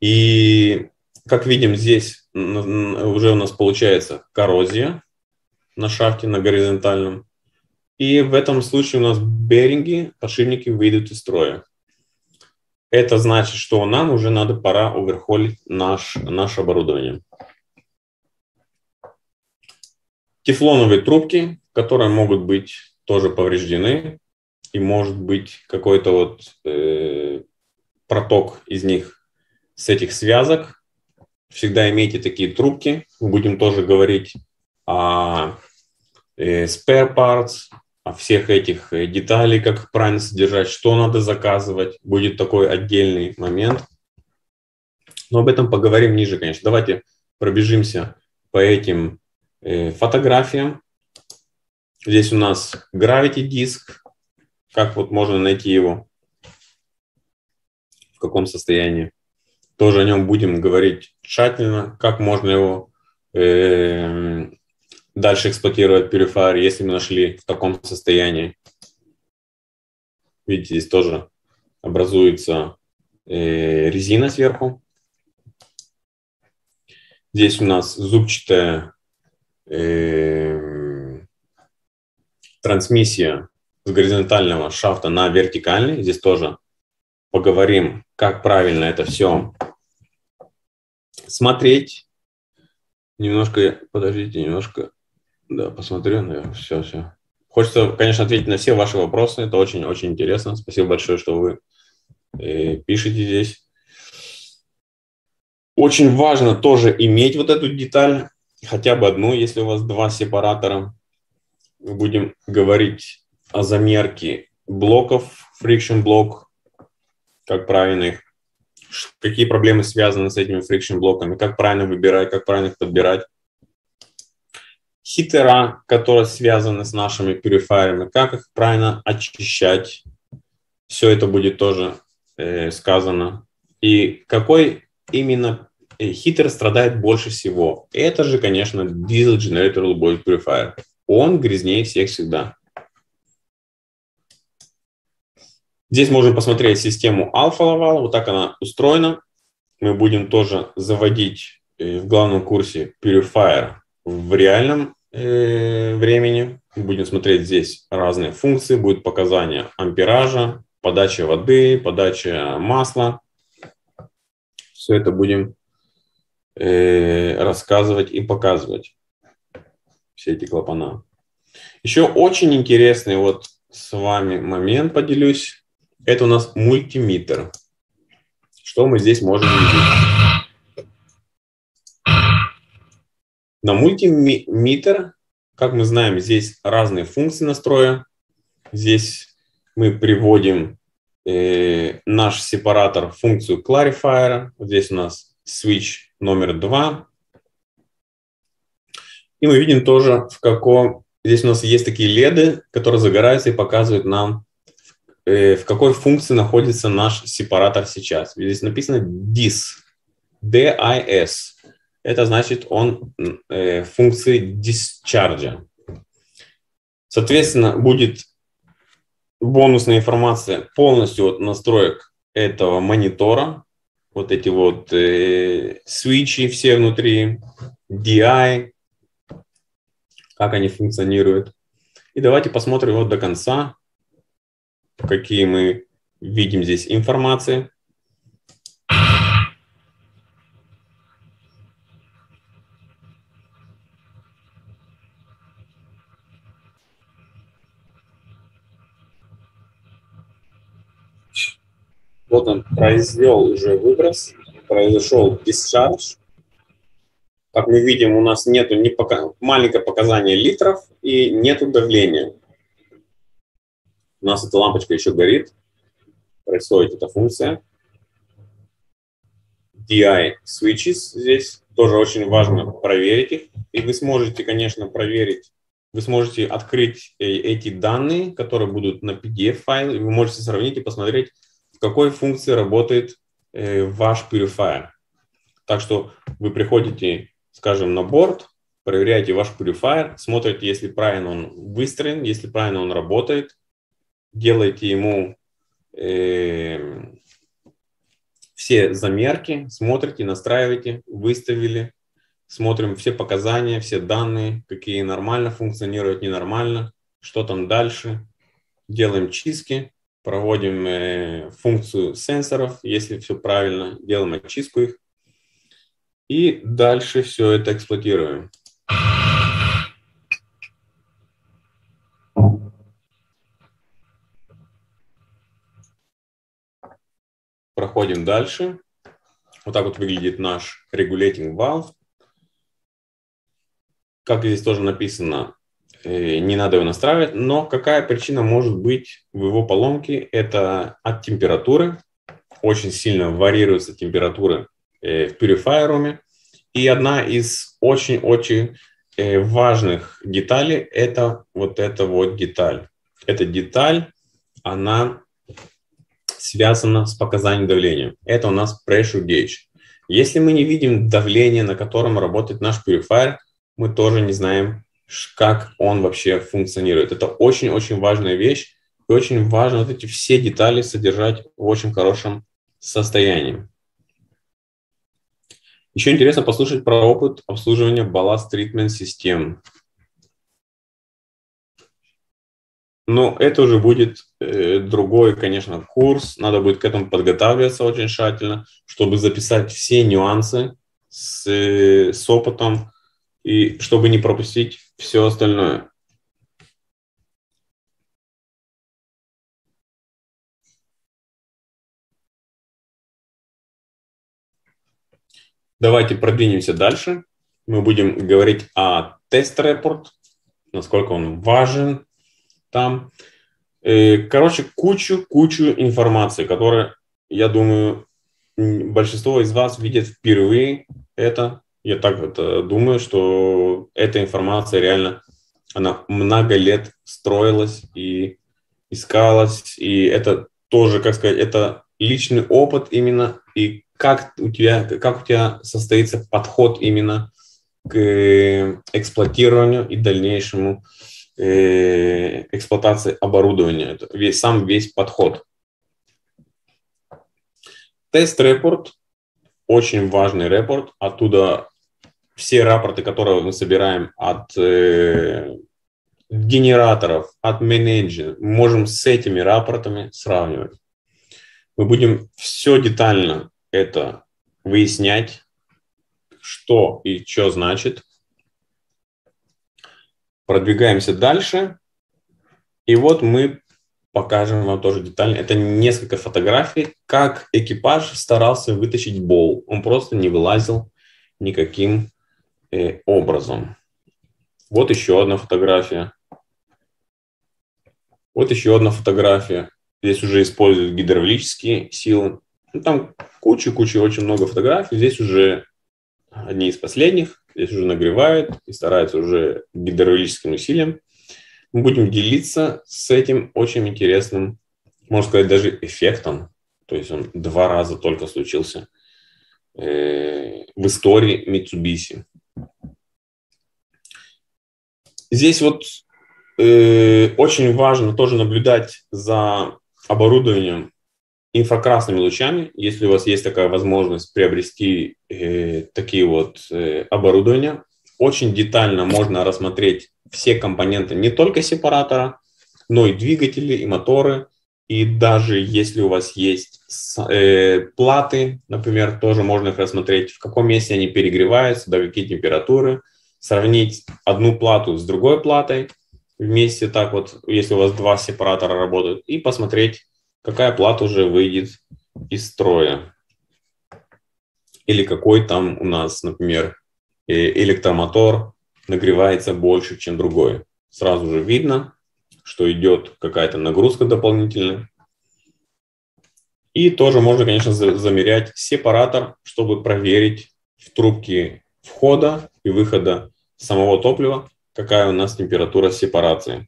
И, как видим, здесь уже у нас получается коррозия на шахте, на горизонтальном. И в этом случае у нас беринги, подшипники выйдут из строя. Это значит, что нам уже надо пора оверхолить наш, наше оборудование. Тефлоновые трубки, которые могут быть тоже повреждены. И может быть какой-то вот э, проток из них, с этих связок. Всегда имейте такие трубки. Мы будем тоже говорить о spare parts, о всех этих деталях, как их правильно содержать, что надо заказывать. Будет такой отдельный момент. Но об этом поговорим ниже, конечно. Давайте пробежимся по этим фотографиям. Здесь у нас Gravity disc. Как вот можно найти его? В каком состоянии? Тоже о нем будем говорить тщательно, как можно его э, дальше эксплуатировать, пюрифайер, если мы нашли в таком состоянии. Видите, здесь тоже образуется э, резина сверху. Здесь у нас зубчатая э, трансмиссия с горизонтального шафта на вертикальный. Здесь тоже поговорим, как правильно это все смотреть. Немножко, подождите, немножко, да, посмотрю, наверное, все, все. Хочется, конечно, ответить на все ваши вопросы, это очень-очень интересно. Спасибо большое, что вы э, пишете здесь. Очень важно тоже иметь вот эту деталь, хотя бы одну, если у вас два сепаратора. Мы будем говорить о замерке блоков, friction block, как правильно их, какие проблемы связаны с этими фрикшн-блоками, как правильно выбирать, как правильно их подбирать. Хитера, которые связаны с нашими пюрифайерами, как их правильно очищать. Все это будет тоже э, сказано. И какой именно хитер страдает больше всего? Это же, конечно, Diesel Generator Bulb Purifier. Он грязнее всех всегда. Здесь можно посмотреть систему Alfa Laval, вот так она устроена. Мы будем тоже заводить в главном курсе Purifier в реальном э, времени. Будем смотреть здесь разные функции, будут показания ампеража, подача воды, подача масла. Все это будем э, рассказывать и показывать. Все эти клапана. Еще очень интересный вот с вами момент поделюсь. Это у нас мультиметр. Что мы здесь можем видеть? На мультиметр, как мы знаем, здесь разные функции настроя. Здесь мы приводим э, наш сепаратор, функцию clarifier. Здесь у нас switch номер два. И мы видим тоже, в каком... Здесь у нас есть такие леды, которые загораются и показывают нам, э, в какой функции находится наш сепаратор сейчас. Здесь написано дис. ди ай эс. Это значит, он э, функции дисчарджа. Соответственно, будет бонусная информация полностью от настроек этого монитора. Вот эти вот э, свитчи все внутри, ди ай, как они функционируют. И давайте посмотрим вот до конца, какие мы видим здесь информации. Вот он произвел уже выброс, произошел discharge. Как мы видим, у нас нету ни пока, маленькое показание литров и нету давления. У нас эта лампочка еще горит. Происходит эта функция. ди ай switches здесь тоже очень важно проверить их. И вы сможете, конечно, проверить. Вы сможете открыть эти данные, которые будут на пи ди эф-файл. И вы можете сравнить и посмотреть, в какой функции работает э, ваш purifier. Так что вы приходите, скажем, на борт, проверяете ваш purifier, смотрите, если правильно он выстроен, если правильно он работает, делаете ему э, все замерки, смотрите, настраиваете, выставили, смотрим все показания, все данные, какие нормально функционируют, ненормально, что там дальше, делаем чистки, проводим э, функцию сенсоров, если все правильно, делаем очистку их. И дальше все это эксплуатируем. Проходим дальше. Вот так вот выглядит наш regulating valve. Как здесь тоже написано, не надо его настраивать, но какая причина может быть в его поломке? Это от температуры. Очень сильно варьируются температуры в пюрифайеруме. И одна из очень-очень важных деталей – это вот эта вот деталь. Эта деталь, она связана с показанием давления. Это у нас pressure gauge. Если мы не видим давление, на котором работает наш пюрифайер, мы тоже не знаем, как он вообще функционирует. Это очень-очень важная вещь. И очень важно вот эти все детали содержать в очень хорошем состоянии. Еще интересно послушать про опыт обслуживания балласт-тритмент-систем. Но это уже будет э, другой, конечно, курс. Надо будет к этому подготавливаться очень тщательно, чтобы записать все нюансы с, э, с опытом и чтобы не пропустить все остальное. Давайте продвинемся дальше. Мы будем говорить о тест-репорт, насколько он важен там. Короче, кучу-кучу информации, которая, я думаю, большинство из вас видят впервые. Это, я так вот думаю, что эта информация реально, она много лет строилась и искалась. И это тоже, как сказать, это личный опыт именно и Как у, тебя, как у тебя состоится подход именно к эксплуатированию и дальнейшему эксплуатации оборудования. Это весь, сам весь подход. Тест-репорт. Очень важный репорт. Оттуда все рапорты, которые мы собираем от генераторов, от менеджера, можем с этими рапортами сравнивать. Мы будем все детально это выяснять, что и что значит. Продвигаемся дальше. И вот мы покажем вам тоже детально. Это несколько фотографий, как экипаж старался вытащить бол. Он просто не вылазил никаким э, образом. Вот еще одна фотография. Вот еще одна фотография. Здесь уже используют гидравлические силы. Ну, там куча-куча, очень много фотографий. Здесь уже одни из последних. Здесь уже нагревают и стараются уже гидравлическим усилием. Мы будем делиться с этим очень интересным, можно сказать, даже эффектом. То есть он два раза только случился э, в истории Mitsubishi. Здесь вот э, очень важно тоже наблюдать за оборудованием инфракрасными лучами. Если у вас есть такая возможность приобрести э, такие вот э, оборудования, очень детально можно рассмотреть все компоненты не только сепаратора, но и двигатели, и моторы. И даже если у вас есть э, платы, например, тоже можно их рассмотреть, в каком месте они перегреваются, до какие температуры. Сравнить одну плату с другой платой вместе, так вот, если у вас два сепаратора работают, и посмотреть, какая плата уже выйдет из строя. Или какой там у нас, например, электромотор нагревается больше, чем другой. Сразу же видно, что идет какая-то нагрузка дополнительная. И тоже можно, конечно, замерять сепаратор, чтобы проверить в трубке входа и выхода самого топлива, какая у нас температура сепарации.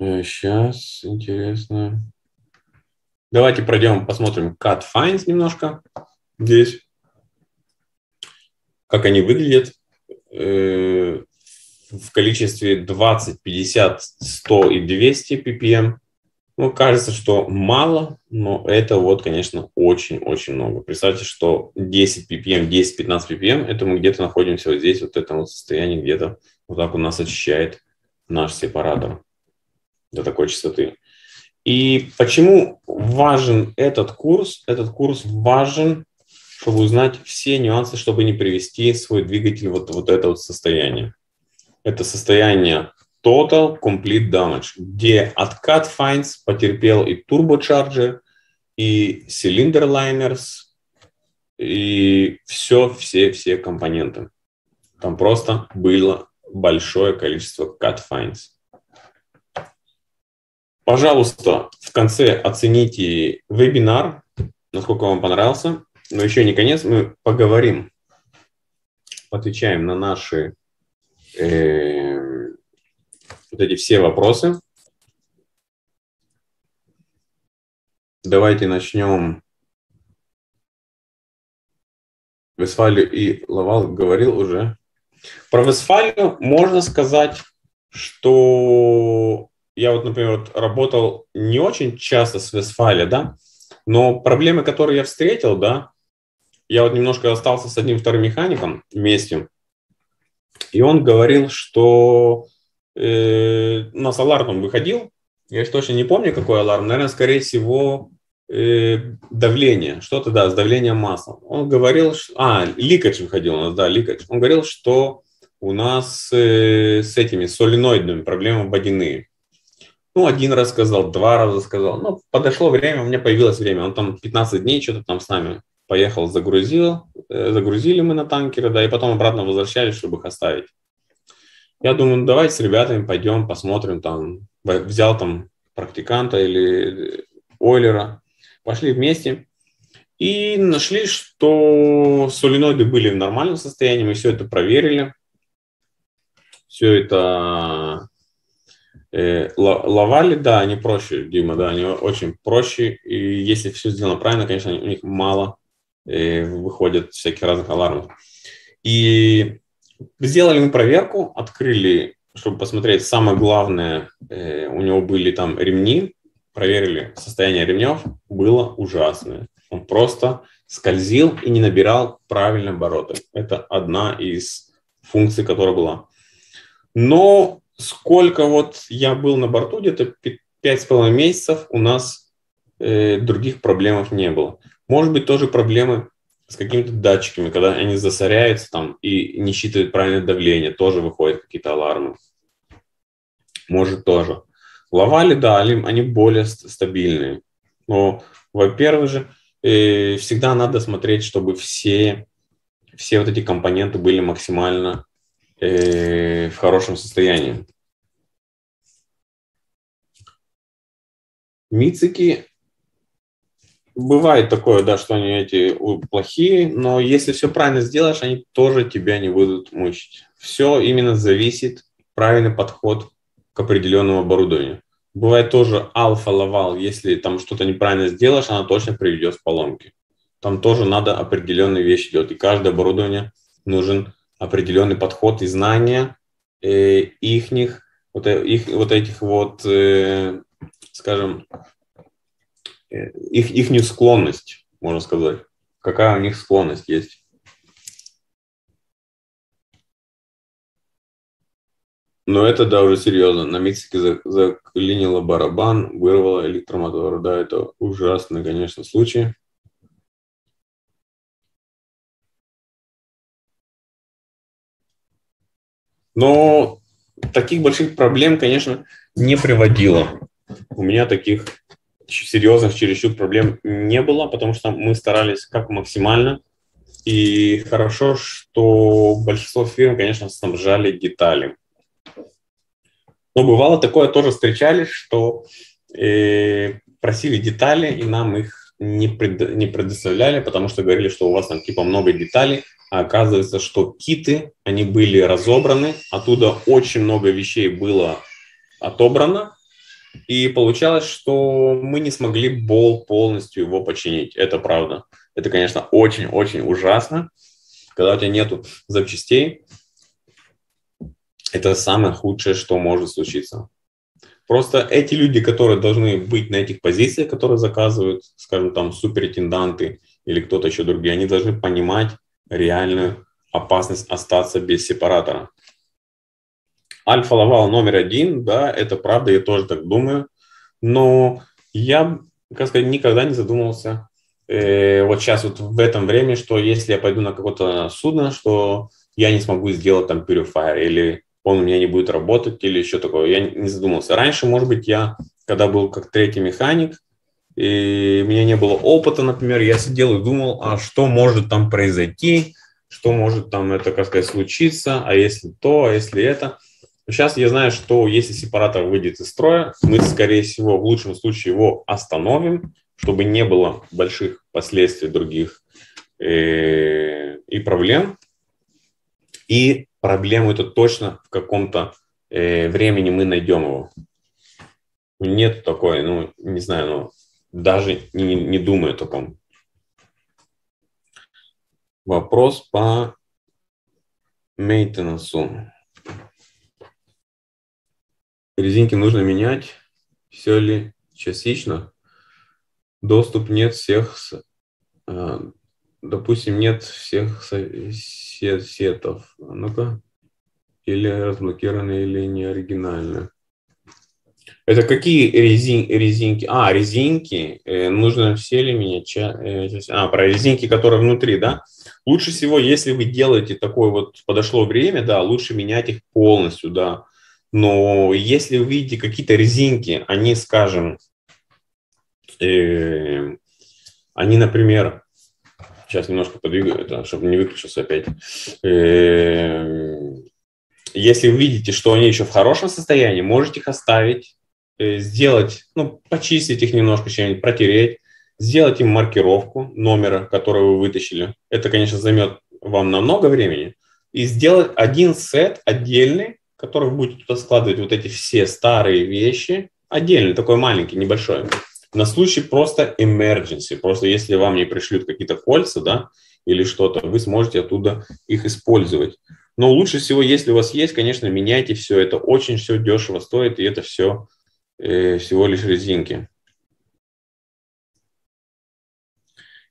Сейчас, интересно. Давайте пройдем, посмотрим Cat fines немножко здесь. Как они выглядят э, в количестве двадцать, пятьдесят, сто и двести пи пи эм. Ну, кажется, что мало, но это вот, конечно, очень-очень много. Представьте, что десять пи пи эм, десять-пятнадцать пи пи эм, это мы где-то находимся вот здесь, вот в этом вот состоянии, где-то вот так у нас очищает наш сепаратор до такой частоты. И почему важен этот курс? Этот курс важен, чтобы узнать все нюансы, чтобы не привести свой двигатель вот, вот это вот состояние. Это состояние Total Complete Damage, где от Cat fines потерпел и турбочарджер, и Cylinder Liners, и все-все-все компоненты. Там просто было большое количество Cat fines. Пожалуйста, в конце оцените вебинар, насколько вам понравился. Но еще не конец, мы поговорим, отвечаем на наши э, вот эти все вопросы. Давайте начнем. Вестфалию и Лавал говорил уже. Про Вестфалию можно сказать, что... Я вот, например, вот работал не очень часто с Вестфалия, да, но проблемы, которые я встретил, да, я вот немножко остался с одним-вторым механиком вместе, и он говорил, что э, у нас аларм он выходил, я точно не помню, какой аларм, наверное, скорее всего, э, давление, что-то, да, с давлением масла. Он говорил, что, а, ликадж выходил у нас, да, ликадж. Он говорил, что у нас э, с этими соленоидными проблемами водяные. Ну, один раз сказал, два раза сказал. Ну, подошло время, у меня появилось время. Он там пятнадцать дней что-то там с нами поехал, загрузил. Э, загрузили мы на танкеры, да, и потом обратно возвращались, чтобы их оставить. Я думаю, ну, давай с ребятами пойдем, посмотрим там. Взял там практиканта или ойлера. Пошли вместе. И нашли, что соленоиды были в нормальном состоянии. Мы все это проверили. Все это... Лавали, да, они проще, Дима, да, они очень проще, и если все сделано правильно, конечно, у них мало э, выходит всяких разных алармов. И сделали мы проверку, открыли чтобы посмотреть, самое главное, э, у него были там ремни, проверили состояние ремнев, было ужасное. Он просто скользил и не набирал правильно обороты. Это одна из функций, которая была. Но сколько вот я был на борту, где-то пять с половиной месяцев, у нас э, других проблем не было. Может быть, тоже проблемы с какими-то датчиками, когда они засоряются там и не считывают правильное давление, тоже выходят какие-то алармы. Может, тоже. Лавали, да, они более стабильные. Но, во-первых же, э, всегда надо смотреть, чтобы все, все вот эти компоненты были максимально э, в хорошем состоянии. Мицики... Бывает такое, да, что они эти плохие, но если все правильно сделаешь, они тоже тебя не будут мучить. Все именно зависит, правильный подход к определенному оборудованию. Бывает тоже Alfa Laval, если там что-то неправильно сделаешь, она точно приведет к поломке. Там тоже надо определенные вещи делать, и каждое оборудование нужен определенный подход и знания э, ихних, вот, их, вот этих вот, э, скажем, Их, ихнюю склонность, можно сказать. Какая у них склонность есть. Но это, да, уже серьезно. На Мексике заклинило барабан, вырвало электромотор. Да, это ужасный, конечно, случай. Но таких больших проблем, конечно, не приводило. У меня таких... серьезных чересчур проблем не было, потому что мы старались как максимально. И хорошо, что большинство фирм, конечно, снабжали детали. Но бывало такое, тоже встречались, что э, просили детали, и нам их не, пред, не предоставляли, потому что говорили, что у вас там типа много деталей, а оказывается, что киты, они были разобраны, оттуда очень много вещей было отобрано, и получалось, что мы не смогли болт полностью его починить. Это правда. Это, конечно, очень-очень ужасно, когда у тебя нету запчастей. Это самое худшее, что может случиться. Просто эти люди, которые должны быть на этих позициях, которые заказывают, скажем, там, суперинтенданты или кто-то еще другие, они должны понимать реальную опасность остаться без сепаратора. Alfa Laval номер один, да, это правда, я тоже так думаю, но я, как сказать, никогда не задумывался э, вот сейчас вот в этом времени, что если я пойду на какое-то судно, что я не смогу сделать там Purifier, или он у меня не будет работать, или еще такое, я не задумывался. Раньше, может быть, я, когда был как третий механик, и у меня не было опыта, например, я сидел и думал, а что может там произойти, что может там это, как сказать, случиться, а если то, а если это... Сейчас я знаю, что если сепаратор выйдет из строя, мы, скорее всего, в лучшем случае его остановим, чтобы не было больших последствий других э и проблем. И проблему это точно в каком-то э времени мы найдем его. Нет такой, ну, не знаю, ну, даже не, не думаю о таком. Вопрос по мейтенансу. Резинки нужно менять, все ли частично, доступ нет всех, допустим, нет всех сетов, а ну-ка, или разблокированы, или не оригинально. Это какие резин, резинки? А, резинки, нужно все ли менять, а, про резинки, которые внутри, да? Лучше всего, если вы делаете такое вот, подошло время, да, лучше менять их полностью, да. Но если вы видите какие-то резинки, они, скажем, э, они, например, сейчас немножко подвигаю это, чтобы не выключился опять. Э, если вы видите, что они еще в хорошем состоянии, можете их оставить, э, сделать, ну, почистить их немножко, чем-нибудь протереть, сделать им маркировку номера, который вы вытащили. Это, конечно, займет вам намного времени. И сделать один сет отдельный, который будет туда складывать вот эти все старые вещи, отдельно, такой маленький, небольшой, на случай просто emergency, просто если вам не пришлют какие-то кольца, да, или что-то, вы сможете оттуда их использовать. Но лучше всего, если у вас есть, конечно, меняйте все. Это очень все дешево стоит, и это все э, всего лишь резинки.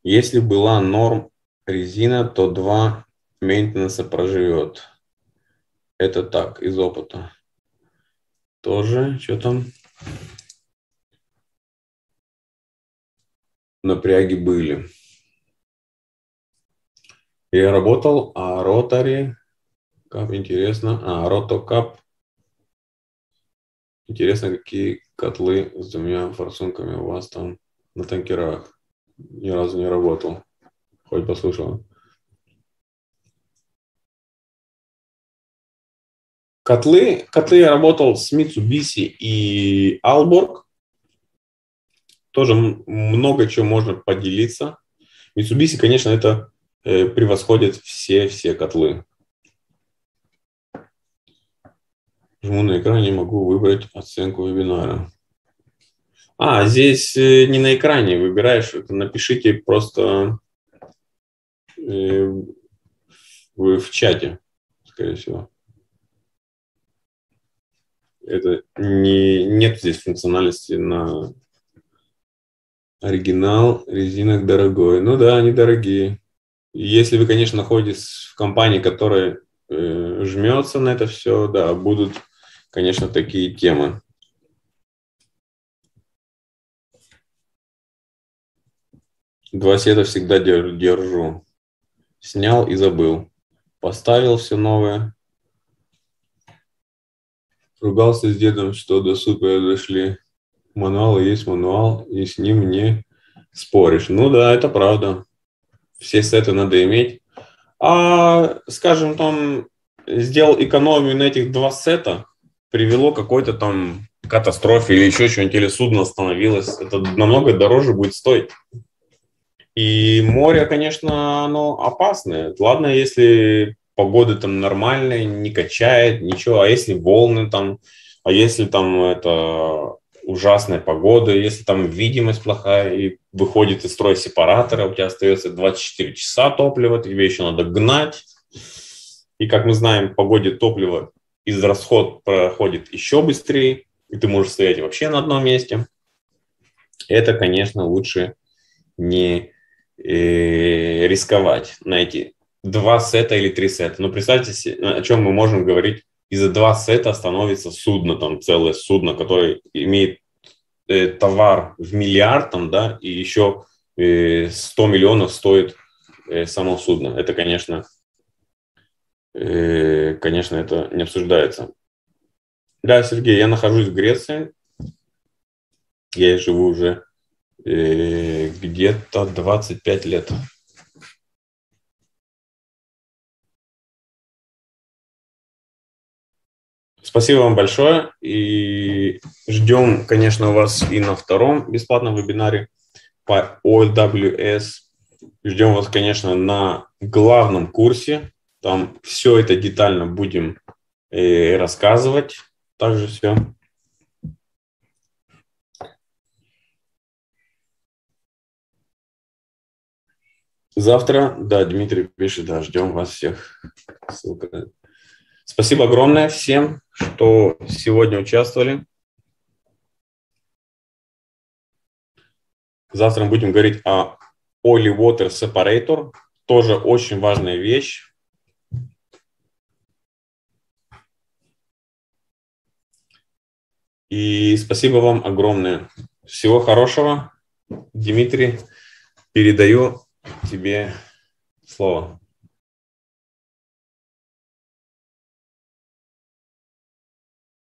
Если была норм резина, то два мейнтенанса проживет. Это так, из опыта. Тоже, что там? Напряги были. Я работал, а ротари... Кап, интересно. А, ротокап. Интересно, какие котлы с двумя форсунками у вас там на танкерах. Ни разу не работал. Хоть послушал. Котлы. Котлы я работал с Mitsubishi и Aalborg. Тоже много чего можно поделиться. Mitsubishi, конечно, это э, превосходит все-все котлы. Жму на экран, не могу выбрать оценку вебинара. А, здесь не на экране выбираешь. Напишите просто в, в чате, скорее всего. Это не, нет здесь функциональности на оригинал резинок дорогой. Ну да, они дорогие. Если вы, конечно, находитесь в компании, которая э, жмется на это все, да, будут... Конечно, такие темы. Два сета всегда держу. Снял и забыл. Поставил все новое. Ругался с дедом, что до супера дошли. Мануал и есть мануал, и с ним не споришь. Ну да, это правда. Все сеты надо иметь. А, скажем, там сделал экономию на этих два сета, привело к какой-то там катастрофе или еще что-нибудь, или судно остановилось, это намного дороже будет стоить. И море, конечно, оно опасное. Ладно, если погода там нормальная, не качает, ничего, а если волны там, а если там это ужасная погода, если там видимость плохая, и выходит из строя сепаратора, у тебя остается двадцать четыре часа топлива, тебе еще надо гнать. И, как мы знаем, в погоде топлива израсход проходит еще быстрее, и ты можешь стоять вообще на одном месте. Это, конечно, лучше не э, рисковать на эти два сета или три сета. Но представьте себе, о чем мы можем говорить. Из-за два сета становится судно, там целое судно, которое имеет э, товар в миллиард, там, да, и еще э, сто миллионов стоит э, само судно. Это, конечно... Конечно, это не обсуждается. Да, Сергей, я нахожусь в Греции. Я живу уже э, где-то двадцать пять лет. Спасибо вам большое. И ждем, конечно, вас и на втором бесплатном вебинаре по о дабл ю эс. Ждем вас, конечно, на главном курсе. Там все это детально будем э, рассказывать. Также все. Завтра, да, Дмитрий пишет, да, ждем вас всех. Ссылка. Спасибо огромное всем, что сегодня участвовали. Завтра мы будем говорить о Oil Water Separator. Тоже очень важная вещь. И спасибо вам огромное. Всего хорошего. Дмитрий, передаю тебе слово.